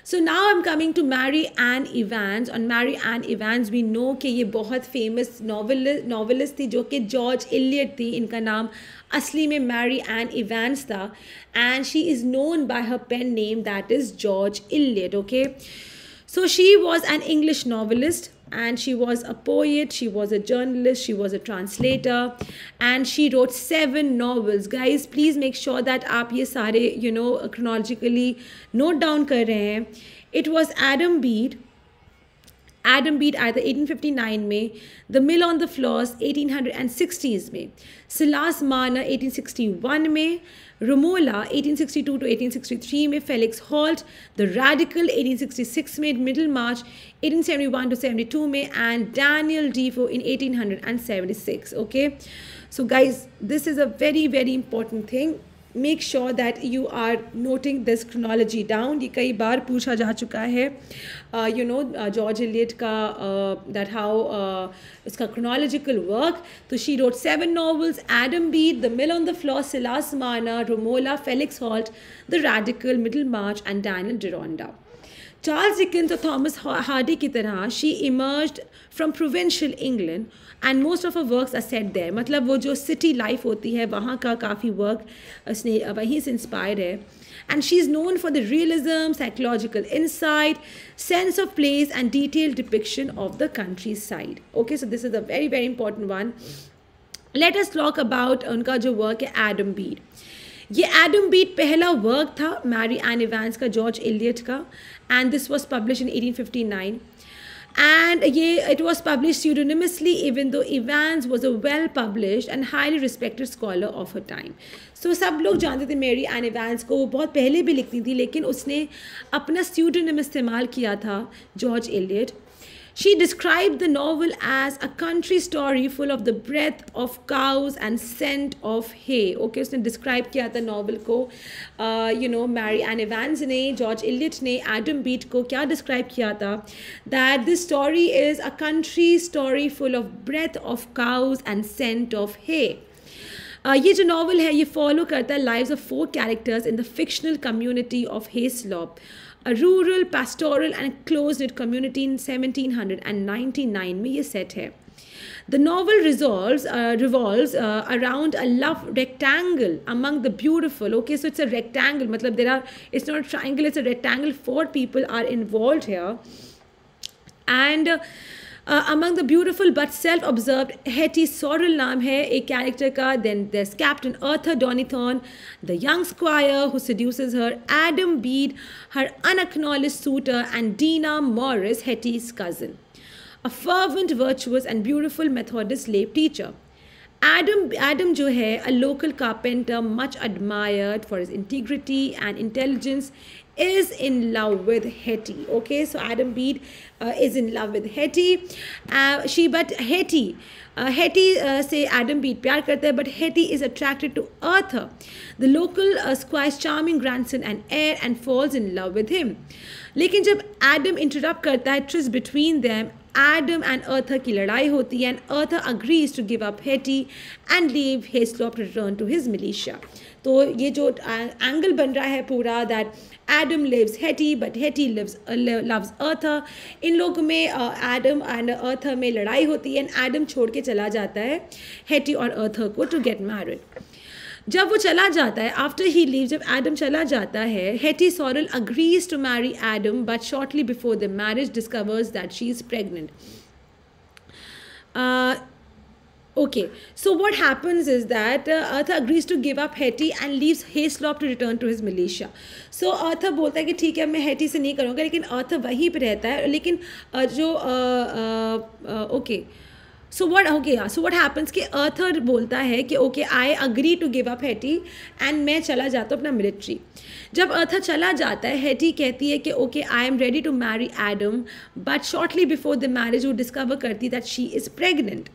So now I am coming to Mary Ann Evans. On Mary Ann Evans we know कि ये बहुत फेमस नावल नावलिस्ट थी, जो कि जॉर्ज एलियट थी. इनका नाम असली में मैरी एन इवान्स था and she is known by her pen name that is George Eliot. Okay, so she was an English novelist and she was a poet, she was a journalist, she was a translator, and she wrote seven novels. Guys, please make sure that aap ye sare you know chronologically note down kar rahe hain. It was Adam Bede, Adam Bede आया था eighteen fifty-nine में, The Mill on the Floss eighteen sixties में, Silas Marner eighteen sixty-one में, Romola eighteen sixty-two to eighteen sixty-three में, Felix Holt, The Radical eighteen sixty-six में, Middlemarch eighteen seventy-one to seventy-two में, and Daniel Defoe in eighteen seventy-six. Okay, so guys, this is a very very important thing. Make sure that you are noting this chronology down. ये कई बार पूछा जा चुका है, you know George Eliot का that how उसका chronological work. तो she wrote seven novels: Adam Bede, The Mill on the Floss, Silas Marner, Romola, Felix Holt, The Radical, Middlemarch, and Daniel Deronda. Charles Dickens और Thomas Hardy की तरह she emerged from provincial England and most of her works are set there. मतलब वो जो city life होती है वहाँ का काफ़ी work उसने वहीं से inspired है. And she is known for the realism, psychological insight, sense of place and detailed depiction of the countryside. Okay, so this is a very very important one. Let us talk about उनका जो work है Adam Bede. ये Adam Bede पहला work था Mary Ann Evans का, George Eliot का, and this was publish in eighteen fifty-nine and ये it was publish pseudonymously even though Evans was a well published and highly respected scholar of her time. सो सब लोग जानते थे Mary Ann Evans को, वो बहुत पहले भी लिखती थी, लेकिन उसने अपना pseudonym इस्तेमाल किया था George Eliot. She described the novel as a country story full of the breath of cows and scent of hay. Okay, उसने describe किया था novel को, uh, you know Mary Ann Evans ने, जॉर्ज एलियट ने Adam Bede को क्या describe किया था, that this story is a country story full of breath of cows and scent of hay. Uh, ये जो novel है ये follow करता है lives of four characters in the fictional community of Hayslop, a rural, pastoral and close-knit community in seventeen ninety-nine में ये set है. The novel resolves, uh, revolves uh, around a love rectangle among the beautiful. Okay, so it's a rectangle. Matlab, there are, it's not a triangle, it's a rectangle. Four people are involved here. And uh, Uh, among the beautiful but self-observed, Hetty Sorrel नाम है एक character का. Then there's Captain Arthur Donnithorne, the young squire who seduces her, Adam Bede, her unacknowledged suitor, and Dinah Morris, Hetty's cousin, a fervent, virtuous and beautiful Methodist lay teacher. Adam Adam जो है, a local carpenter much admired for his integrity and intelligence, is in love with Hetty. Okay, so Adam Bede uh, is in love with Hetty. Uh, she but Hetty, uh, Hetty uh, say Adam Bede प्यार करता है, but Hetty is attracted to Arthur, the local uh, squire's charming grandson and heir, and falls in love with him. लेकिन जब Adam interrupt करता है tryst between them, Adam and Arthur की लड़ाई होती है, and Arthur agrees to give up Hetty and leave Hayslope to return to his militia. तो ये जो एंगल बन रहा है पूरा, that Adam lives Hetty but Hetty lives loves Arthur. इन लोग में एडम एंड अर्थर में लड़ाई होती है, एंड एडम छोड़ के चला जाता है हेटी और अर्थर को टू गेट मैरिड. जब वो चला जाता है, आफ्टर ही लीव, जब एडम चला जाता है, Hetty Sorrel agrees to marry Adam but shortly before the marriage discovers that she is pregnant. Okay, so what happens is that uh, Arthur agrees to give up Hetty and leaves Hayslope to return to his militia. So Arthur बोलता है कि ठीक है, मैं Hattie से नहीं करूँगा, लेकिन Arthur वहीं पर रहता है. लेकिन uh, जो okay so what okay so what happens कि Arthur बोलता है कि okay I agree to give up Hetty and मैं चला जाता हूँ अपना मिलिट्री. जब Arthur चला जाता है, हेटी कहती है कि okay I am ready to marry Adam but shortly before the marriage वो डिस्कवर करती that she is pregnant.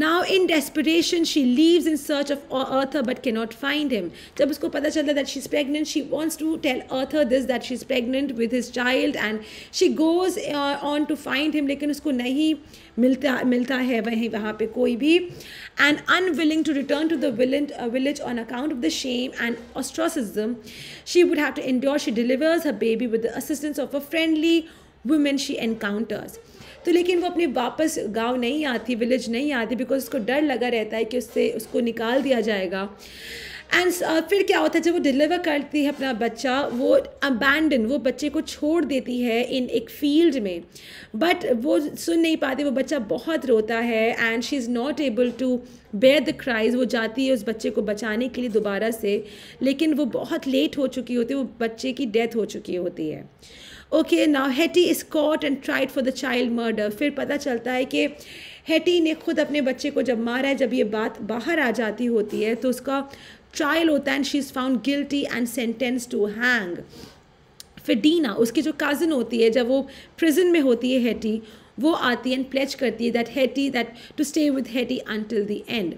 Now in desperation she leaves in search of Arthur but cannot find him. जब उसको पता चलता that she's pregnant, she wants to tell Arthur this that she's pregnant with his child, and she goes uh, on to find him, लेकिन उसको नहीं मिलता मिलता है वहीं वहाँ पे कोई भी. And unwilling to return to the village on account of the shame and ostracism she would have to endure, she delivers her baby with the assistance of a friendly woman she encounters. तो लेकिन वो अपने वापस गांव नहीं आती, village नहीं आती, बिकॉज उसको डर लगा रहता है कि उससे उसको निकाल दिया जाएगा. एंड uh, फिर क्या होता है, जब वो डिलीवर करती है अपना बच्चा, वो अबैंडन, वो बच्चे को छोड़ देती है इन एक फील्ड में, बट वो सुन नहीं पाती, वो बच्चा बहुत रोता है. And she is not able to bear the cries. वो जाती है उस बच्चे को बचाने के लिए दोबारा से, लेकिन वो बहुत लेट हो चुकी होती है, वो बच्चे की डेथ हो चुकी होती है. Okay, now Hetty is caught and tried for the child murder. फिर पता चलता है कि हेटी ने खुद अपने बच्चे को जब मारा है, जब ये बात बाहर आ जाती होती है तो उसका ट्रायल होता है, and she is found guilty and sentence to hang. फिर डीना, उसकी जो कज़न होती है, जब वो प्रिजन में होती है हेटी, वो आती है एंड प्लेज करती है that Hetty that to stay with Hetty until the end.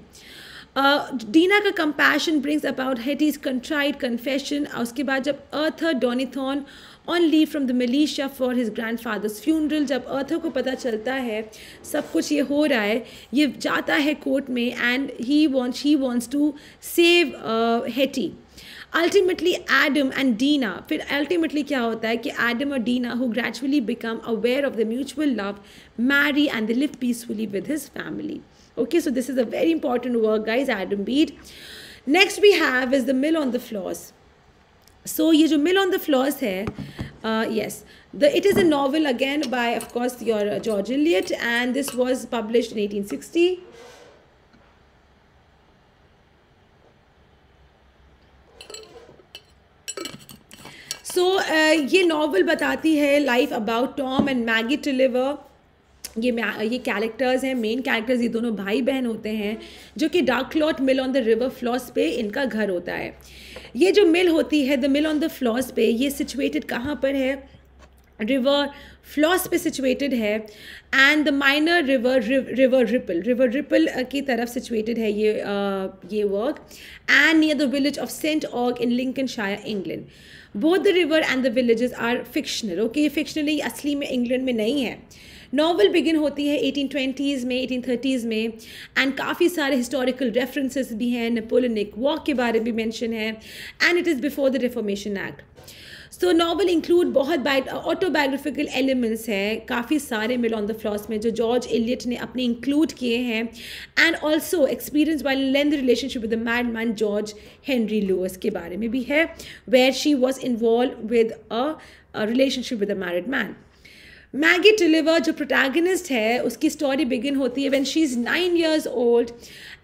Dinah का compassion brings about Hetty's contrived confession. उसके बाद जब Arthur Donnithorne on leave from the militia for his grandfather's funeral, जब आर्थर को पता चलता है सब कुछ ये हो रहा है, ये जाता है कोर्ट में, and he wants he wants to save Hetty. Ultimately Adam and Dinah, फिर अल्टीमेटली क्या होता है कि एडम और Dinah who gradually become aware of the mutual love marry and they live peacefully with his family. Okay, so this is a very important work, guys, Adam Bede. Next we have is The Mill on the Floss. So ये जो Mill on the Floss है, uh, yes, the it is a novel again by, of course, your uh, George Eliot, and this was published in eighteen sixty. So uh, ये novel बताती है life about Tom and Maggie Tulliver. ये ये characters हैं, main characters, ये दोनों भाई बहन होते हैं, जो कि Dorlcote mill on the river Floss पे इनका घर होता है. ये जो मिल होती है, the mill on the Floss पे, ये सिचुएटेड कहाँ पर है, रिवर फ्लॉस पे सिचुएटेड है, and the minor river river Ripple river Ripple की तरफ सिचुएटेड है ये uh, ये work, and near the village of Saint Ogg in Lincolnshire, England. Both the river and the villages are fictional. Okay, ये fictional असली में England में नहीं है. नॉवल बिगिन होती है एटीन ट्वेंटीज़ में, एटीन थर्टीज़ में, एंड काफ़ी सारे हिस्टोरिकल रेफरेंसेस भी हैं. नेपोलियनिक वॉर के बारे में मेंशन है, and it is before the reformation act. So novel include बहुत ऑटोबायोग्राफिकल एलिमेंट्स हैं काफ़ी सारे मिल ऑन द फ्लॉस में जो जॉर्ज एलियट ने अपने इंक्लूड किए हैं, and also experience while length relationship with the mad man George Henry Lewes के बारे में भी है, where she was involve with a relationship with a married man. Maggie Tulliver जो प्रोटैगनिस्ट है उसकी स्टोरी बिगिन होती है when she is nine years old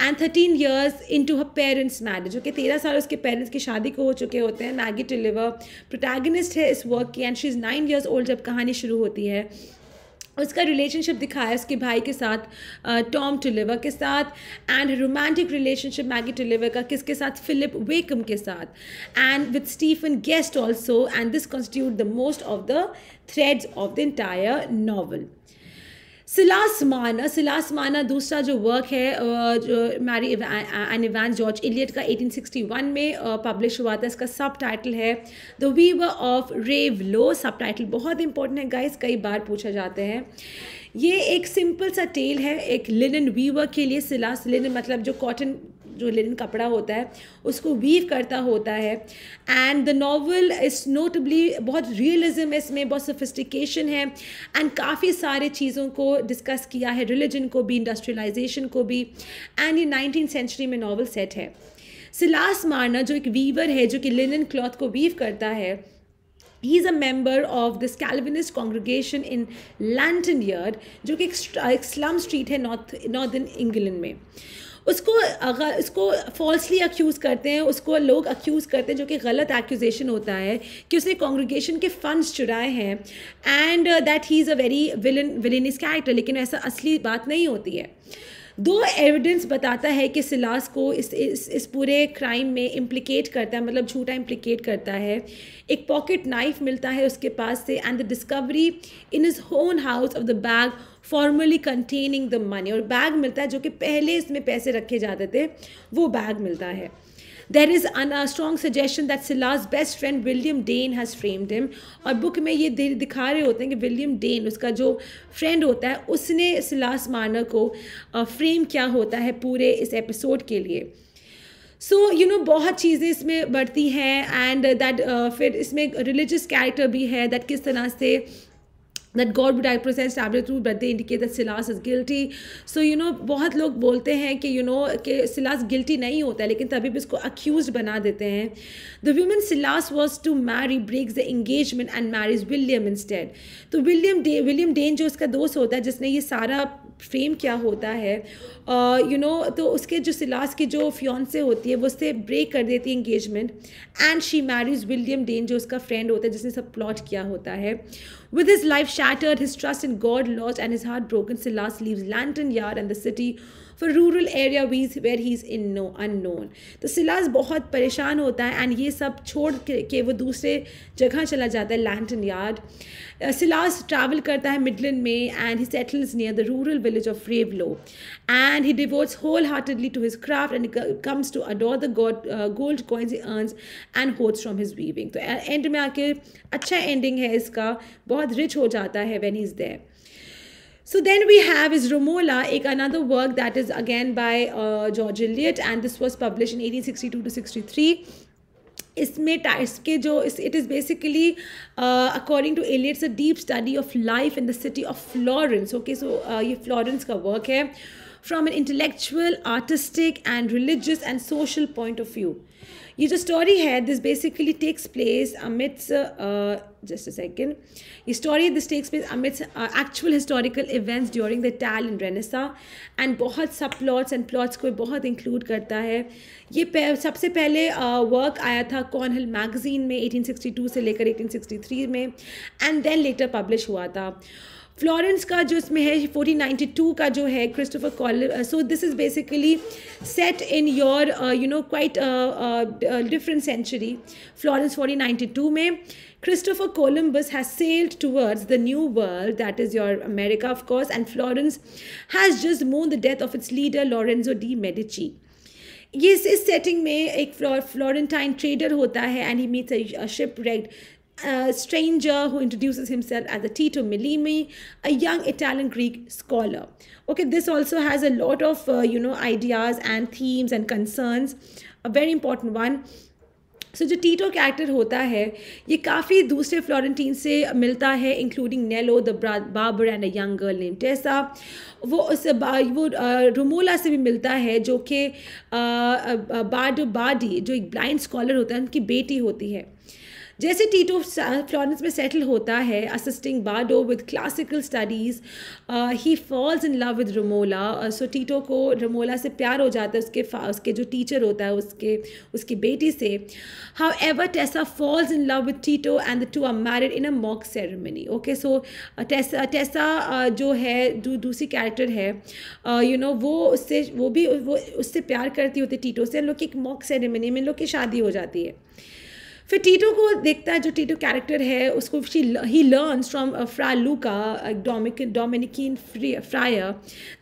and thirteen years into her parents marriage. Okay, तेरह साल उसके पेरेंट्स की शादी को हो चुके होते हैं. मैगी टिलिवर प्रोटैगनिस्ट है इस वर्क की and she is nine years old जब कहानी शुरू होती है. उसका रिलेशनशिप दिखाया उसके भाई के साथ, टॉम uh, टिलिवर के साथ, and romantic relationship Maggie Tulliver का किसके साथ, फिलिप वेकम के साथ, and with Stephen Guest also, and this constitute the most of the threads of the entire novel. Silas Marner Silas Marner दूसरा जो वर्क है जो Mary Ann Evans George Eliot का एटीन सिक्सटी वन में पब्लिश हुआ था. इसका सब टाइटल है द वीवर ऑफ रेवलो. सब टाइटल बहुत इंपॉर्टेंट है गाइस, कई बार पूछा जाते हैं. ये एक सिंपल सा टेल है एक लिनन वीवर के लिए. सिलास लिनन मतलब जो कॉटन जो लिनन कपड़ा होता है उसको वीव करता होता है. And the novel is notably बहुत रियलिज्म है इसमें, बहुत सोफिस्टिकेशन है, एंड काफ़ी सारे चीज़ों को डिस्कस किया है, रिलीजन को भी, इंडस्ट्रियलाइजेशन को भी, एंड ये नाइनटीन सेंचुरी में नॉवल सेट है. सिलासमाना जो एक वीवर है जो कि लिनन क्लॉथ को वीव करता है, he is a member of this Calvinist congregation in Lantern Yard जो कि एक स्लम स्ट्रीट है नॉर्थ नॉर्दर्न इंग्लैंड में. उसको अगर उसको फॉल्सली अक्यूज़ करते हैं, उसको लोग अक्यूज़ करते हैं जो कि गलत एक्यूजेशन होता है कि उसने कॉन्ग्रीगेशन के फंड्स चुराए हैं, and that he is a very villain villainous character. लेकिन ऐसा असली बात नहीं होती है. दो एविडेंस बताता है कि सिलास को इस इस, इस पूरे क्राइम में इम्प्लिकेट करता है, मतलब झूठा इम्प्लिकेट करता है. एक पॉकेट नाइफ मिलता है उसके पास से, and the discovery in his own house of the bag formerly containing the money. और बैग मिलता है जो कि पहले इसमें पैसे रखे जाते थे, वो बैग मिलता है. There is a strong suggestion that Silas' best friend William Dane has framed him. और बुक में ये दिखा रहे होते हैं कि विलियम डेन उसका जो फ्रेंड होता है उसने सिलासमाना को फ्रेम किया होता है पूरे इस एपिसोड के लिए. सो यू नो बहुत चीज़ें इसमें बढ़ती हैं, एंड दैट फिर इसमें रिलीजियस कैरेक्टर भी है, दैट किस तरह से that God would have processed tablet through but they indicate that Silas is guilty. So you know बहुत लोग बोलते हैं कि you know कि Silas guilty नहीं होता है, लेकिन तभी भी इसको accused बना देते हैं. The woman Silas was to marry breaks the engagement and marries William instead. तो William Dane William Dane जो उसका दोस्त होता है जिसने ये सारा फ्रेम क्या होता है, यू नो तो उसके जो सिलास की जो फियोंसे होती है वो उससे ब्रेक कर देती है engagement, and she marries William Dane जो उसका फ्रेंड होता है जिसने सब प्लॉट किया होता है. With his life shattered, his trust in God lost and his heart broken, Silas leaves Lantern Yard and the city for rural area ways where he is in no unknown. तो Silas बहुत परेशान होता है, and ये सब छोड़ के, के वो दूसरे जगह चला जाता है लैंटन यार्ड. सिलास ट्रैवल करता है मिडलैंड में, and he settles near the rural village of Ravelow, and he devotes wholeheartedly to his craft and comes to adore the god, uh, gold coins he earns and hoards from his weaving. तो end में आके अच्छा ending है इसका, बहुत rich हो जाता है when he is there. So then we have is Romola, एक another work that is again by uh, George Eliot, and this was published in eighteen sixty-two to sixty-three. इसमें इसके जो it is basically according to Eliot's a deep study of life in the city of Florence. Okay, so ये Florence का work है from an intellectual, artistic and religious and social point of view. ये जो story है this basically takes place amidst just a second ये story this takes place amidst actual historical events during the Italian Renaissance, and बहुत सब plots and plots को बहुत include करता है. ये सबसे पहले वर्क uh, आया था कॉर्नहिल मैगजीन में एटीन सिक्सटी टू से लेकर एटीन सिक्सटी थ्री में, एंड देन लेटर पब्लिश हुआ था. फ्लोरेंस का जो इसमें है फोर्टीन नाइंटी टू का जो है Christopher Columbus. So this is basically set in your you know quite different century. Florence fourteen ninety two में Christopher Columbus has sailed towards the new world, that is your America of course, and Florence has just मोर्न the death of its leader Lorenzo de Medici. ये इस setting में एक Florentine trader होता है, and he meets a shipwrecked a stranger who introduces himself as a Tito Melema, a young Italian Greek scholar. Okay, this also has a lot of uh, you know ideas and themes and concerns, a very important one. So so, जो Tito character होता है ये काफ़ी दूसरे Florentine से मिलता है, including Nello the barber and a young girl name Tessa. वो उस वो रोमोला से भी मिलता है जो कि बार्डो बार्डी जो एक ब्लाइंड स्कॉलर होता है उनकी बेटी होती है. जैसे टीटो फ्लोरेंस में सेटल होता है assisting Bardo with classical studies, he falls in love with Romola. So Tito को रोमोला से प्यार हो जाता है, उसके उसके जो टीचर होता है उसके उसकी बेटी से. However Tessa falls in love with Tito and the two are married in a mock ceremony. Okay, so Tessa Tessa जो है जो दूसरी कैरेक्टर है, यू नो वो उससे वो भी वो उससे प्यार करती होती टीटो से. इन लोग की एक मॉक सेरेमनी में इन लोग की शादी हो जाती है. फिर टीटो को देखता है जो टीटो कैरेक्टर है उसको she he learns from Fra Luca Dominican friar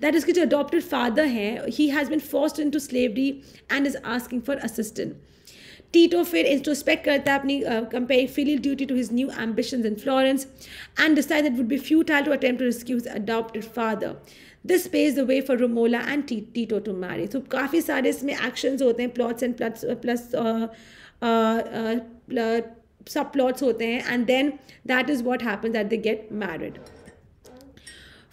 that इसके जो अडॉप्टेड फादर हैं he has been forced into slavery and is asking for assistant. Tito फिर इंट्रोस्पेक्ट करता है अपनी comparing filial duty to his new ambitions in Florence and decide that would be futile to attempt to rescue his adopted father. This page the way for Romola and Tito to marry. तो काफ़ी सारे इसमें actions होते हैं, plots and plus plus सब plots होते हैं and then that is what happens that they get married.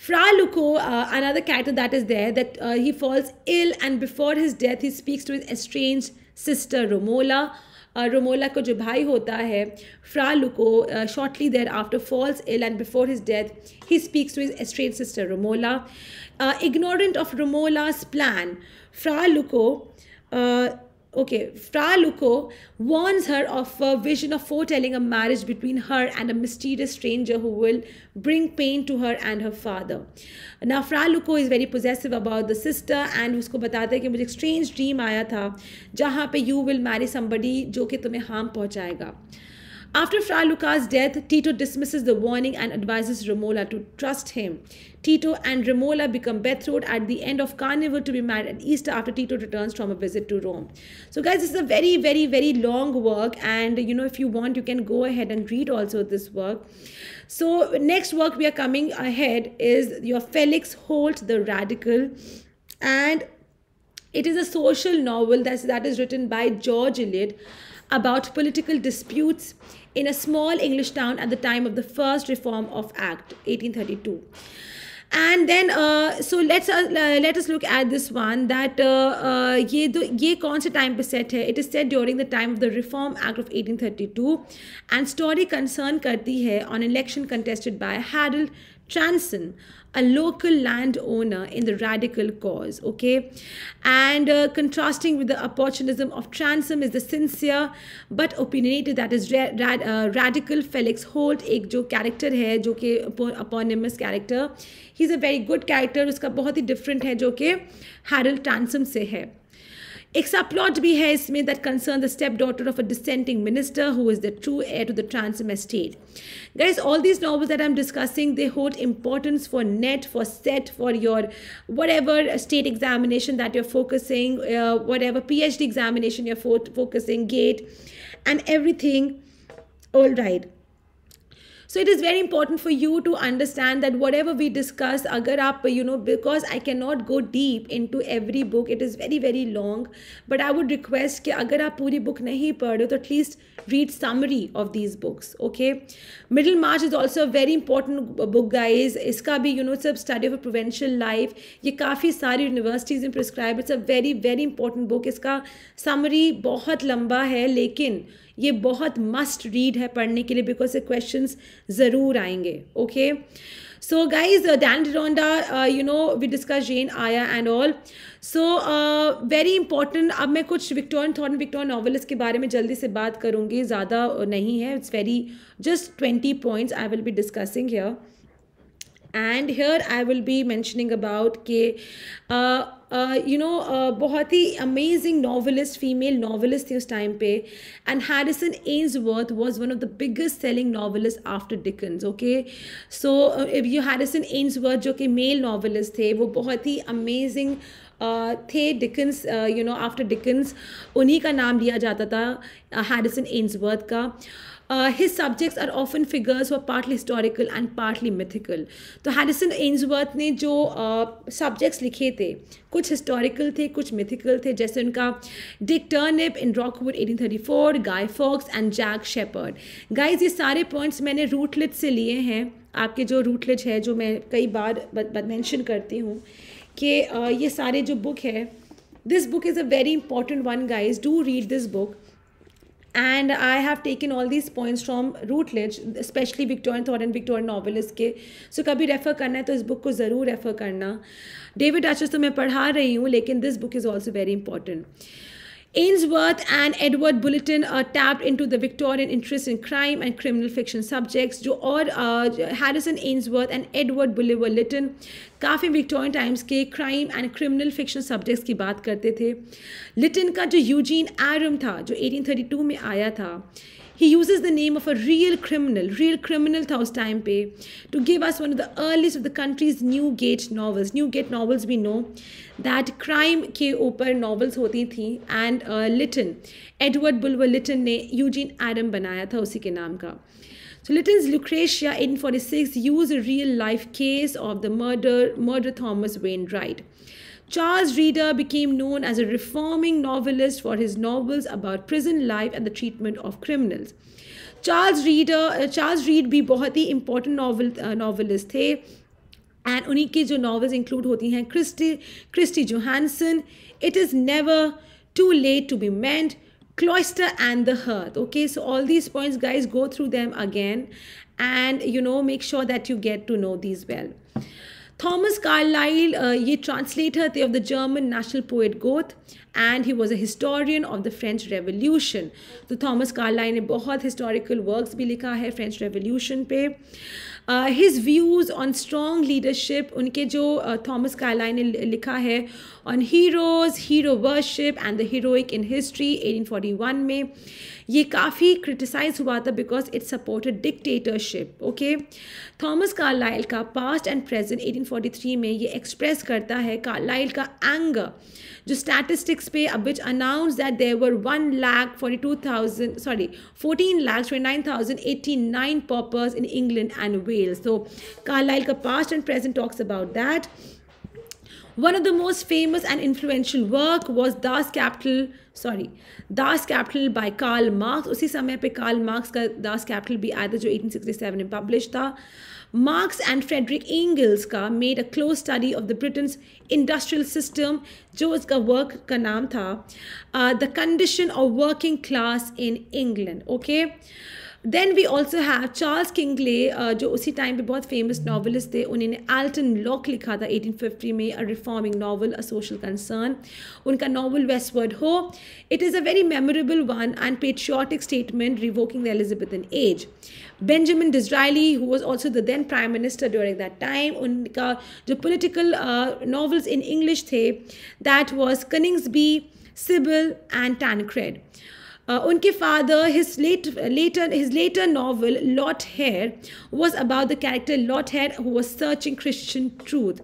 Fra Luca, uh, another character that is there, that uh, he falls ill and before his death he speaks to his estranged sister Romola. Uh, Romola का जो भाई होता है Fra Luca, uh, shortly thereafter falls ill and before his death he speaks to his estranged sister Romola. Uh, ignorant of Romola's plan, Fra Luca uh, Okay, Fra Luca warns her of a vision of foretelling a marriage between her and a mysterious stranger who will bring pain to her and her father. Now, Fra Luca is very possessive about the sister and उसको बताता है कि मुझे एक strange dream आया था जहाँ पे you will marry somebody जो कि तुम्हें harm पहुँचाएगा. After Fra Luca's death, Tito dismisses the warning and advises Romola to trust him. Tito and Romola become betrothed at the end of Carnival to be married at Easter after Tito returns from a visit to Rome. So guys, this is a very, very, very long work and you know if you want you can go ahead and read also this work. So next work we are coming ahead is your Felix Holt the Radical, and it is a social novel that that is written by George Eliot about political disputes in a small English town at the time of the first Reform of Act, eighteen thirty-two. And then uh, so let's uh, let us look at this one that uh, uh, ये दो ये कौन से time पे set है. It is set during the time of the Reform Act of eighteen thirty-two and story concern करती है on election contested by Harold Transon, a local landowner in the radical cause. Okay, and uh, contrasting with the opportunism of Transom is the sincere but opinionated that is ra rad uh, radical Felix Holt, एक जो character है जो कि eponymous character, he's a very good character. उसका बहुत ही different है जो कि Harold Transom से है. एक सब प्लॉट भी है इसमें that concern the step daughter of a dissenting minister who is the true heir to the Transom estate. Guys, all these novels that I'm discussing, they hold importance for net, for set, for your whatever state examination that you're focusing, uh, whatever PhD examination you're fo focusing, GATE and everything. All right. So it is very important for you to understand that whatever we discuss, agar aap, you know, because I cannot go deep into every book, it is very very long, but I would request कि अगर आप पूरी book नहीं पढ़ रहे हो तो at least read summary of these books, okay? Middlemarch is also a very important book guys. इसका भी you know सब study of a provincial life, ये काफ़ी सारी universities में prescribed, it's a very very important book. इसका summary बहुत लंबा है लेकिन ये बहुत मस्ट रीड है पढ़ने के लिए बिकॉज ये क्वेश्चंस ज़रूर आएंगे. Okay so guys Dan Deronda, you know we discuss Jane Eyre and all, so very important. अब मैं कुछ विक्टोरियन थॉर्न विक्टोरियन नॉवेल्स के बारे में जल्दी से बात करूँगी, ज़्यादा नहीं है, it's very just twenty points I will be discussing here. And here I will be mentioning about के uh, uh, you know uh, बहुत ही amazing novelist, female novelist थी उस time पे, and Harrison Ainsworth was one of the biggest selling novelists after Dickens. Okay, so uh, ये Harrison Ainsworth जो कि male novelist थे वो बहुत ही amazing Uh, थे Dickens, you know after Dickens उन्हीं का नाम लिया जाता था हैरिसन एंसवर्थ का. Uh, his subjects are often figures who are partly historical and partly mythical. तो हैरिसन एंसवर्थ ने जो सब्जेक्ट्स uh, लिखे थे, कुछ हिस्टोरिकल थे, कुछ मिथिकल थे, जैसे उनका Dick Turpin in Rookwood eighteen thirty four, Guy Fawkes and Jack Sheppard. Guys ये सारे पॉइंट्स मैंने रूटलेज से लिए हैं, आपके जो रूटलेज है जो मैं कई बार मेंशन करती हूँ कि uh, ये सारे जो बुक है, this book is a very important one guys, do read this book. And I have taken all these points from Routledge, especially Victorian thought and Victorian novelists के. So कभी refer करना है तो इस बुक को ज़रूर refer करना. David आचर्स तो मैं पढ़ा रही हूँ, लेकिन this book is also very important. Ainsworth and Edward Bulletin uh, tapped into the Victorian interest in crime and criminal fiction subjects. जो और uh, Harrison Ainsworth and Edward Bulletin काफ़ी Victorian times के crime and criminal fiction subjects की बात करते थे. Lytton का जो Eugene Aram था जो eighteen thirty-two में आया था, he uses the name of a real criminal, real criminal था उस time पे, to give us one of the earliest of the country's Newgate novels. Newgate novels we know that crime के ऊपर novels होती थी, and uh, Lytton, Edward Bulwer Lytton ने Eugene Aram बनाया था उसी के नाम का. So Lytton's Lucretia eighteen forty-six used a real life case of the murder, murder Thomas Wainwright. Charles Reader became known as a reforming novelist for his novels about prison life and the treatment of criminals. Charles Reader, Charles Reed भी बहुत ही important novel novelist थे, and उन्हीं के जो novels include होती हैं Christy Christy Johansson, It Is Never Too Late to Be Mend, Cloister and the Hearth. Okay, so all these points, guys, go through them again, and you know, make sure that you get to know these well. Thomas Carlyle, uh, ये translator थे of the German national poet Goethe, and he was a historian of the French Revolution. तो Thomas Carlyle ने बहुत historical works भी लिखा है French Revolution पे. Uh, his views on strong leadership, उनके जो uh, Thomas Carlyle ने लिखा है on heroes, hero worship and the heroic in history eighteen forty-one में, ये काफ़ी क्रिटिसाइज हुआ था because it supported dictatorship. Okay, Thomas Carlyle का past and present eighteen forty-three में ये express करता है Carlyle का anger, जो statistics पे which announced that there were one lakh forty-two thousand, sorry, fourteen lakh twenty-nine thousand eighty-nine paupers in England and Wales. So Carlyle का past and present talks about that. One of the most famous and influential work was Das Kapital, sorry, Das Kapital by Karl Marx. उसी समय पे Karl Marx का Das Kapital भी आया था जो eighteen sixty-seven में पब्लिश था. Marx and Frederick Engels का made a close study of the Britain's industrial system, जो उसका work का नाम था uh, The Condition of Working Class in England. Okay, then we also have Charles Kingsley, uh, जो उसी time पे बहुत फेमस नॉवलिस्ट थे. उन्होंने एल्टन लॉक लिखा था eighteen fifty में, a reforming novel, a social concern. उनका novel Westward Ho, it is a very memorable one and patriotic statement revoking the Elizabethan age. Benjamin Disraeli, who was also the then prime minister during that time, उनका जो political novels in English थे, that was Coningsby, Sybil and Tancred. Uh, उनके father, his late later his later novel Lot Hare was about the character Lot Hare who was searching Christian truth.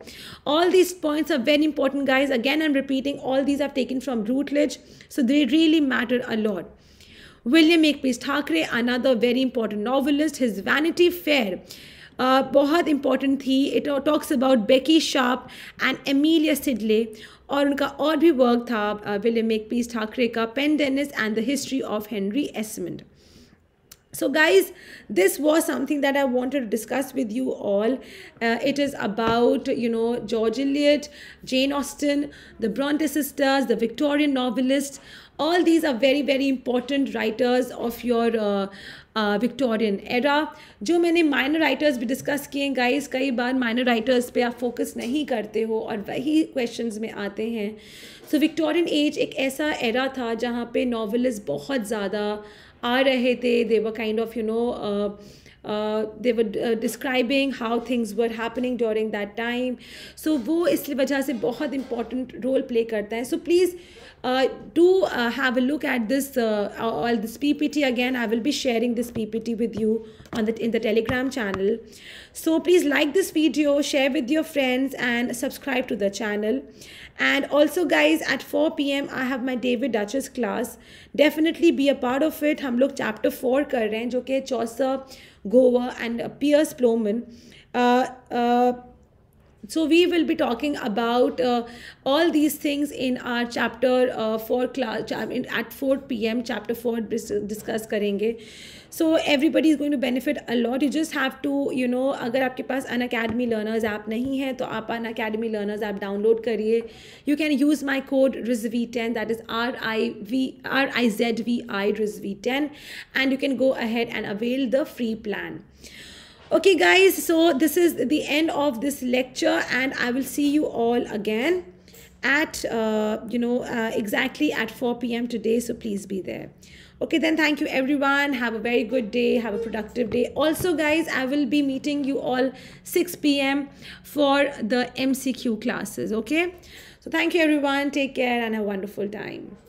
All these points are very important, guys. Again, I'm repeating, all these I've taken from Routledge, so they really matter a lot. William Makepeace Thackeray, another very important novelist, his Vanity Fair uh, बहुत important थी. It talks about Becky Sharp and Amelia Sidley, और उनका और भी work था William Makepeace Thackeray का Pendennis and the history of Henry Esmond. So guys, this was something that I wanted to discuss with you all. It is about you know George Eliot, Jane Austen, the Brontë sisters, the Victorian novelist. All these are very very important writers of your uh, uh, Victorian era. जो मैंने minor writers भी discuss किए हैं guys, कई बार minor writers पे आप focus नहीं करते हो और वही questions में आते हैं. So Victorian age एक ऐसा era था जहाँ पे novelists बहुत ज़्यादा आ रहे थे. They were kind of you know uh, Uh, they were uh, describing how things were happening during that time. So वो इसलिए वजह से बहुत important role play करता है. So please uh, do uh, have a look at this uh, all this P P T again. I will be sharing this P P T with you on the in the Telegram channel. So please like this video, share with your friends, and subscribe to the channel. And also guys, at four P M I have my David Duchess class. Definitely be a part of it. हम लोग chapter four कर रहे हैं जो कि Chaucer, Gower and Piers Plowman. Uh, uh, so we will be talking about uh, all these things in our chapter uh, four class at four P M Chapter four discuss करेंगे. So everybody is going to benefit a lot. You just have to, you know, अगर आपके पास Unacademy Learners app नहीं है तो आप Unacademy Learners app download करिए. You can use my code R I Z V ten, that is R I Z V I R I Z V ten, and you can go ahead and avail the free plan. Okay guys, so this is the end of this lecture, and I will see you all again at, uh, you know, uh, exactly at four P M today. So please be there. Okay, then thank you everyone. Have a very good day. Have a productive day. Also guys, I will be meeting you all six P M for the M C Q classes. Okay, so thank you everyone. Take care and have a wonderful time.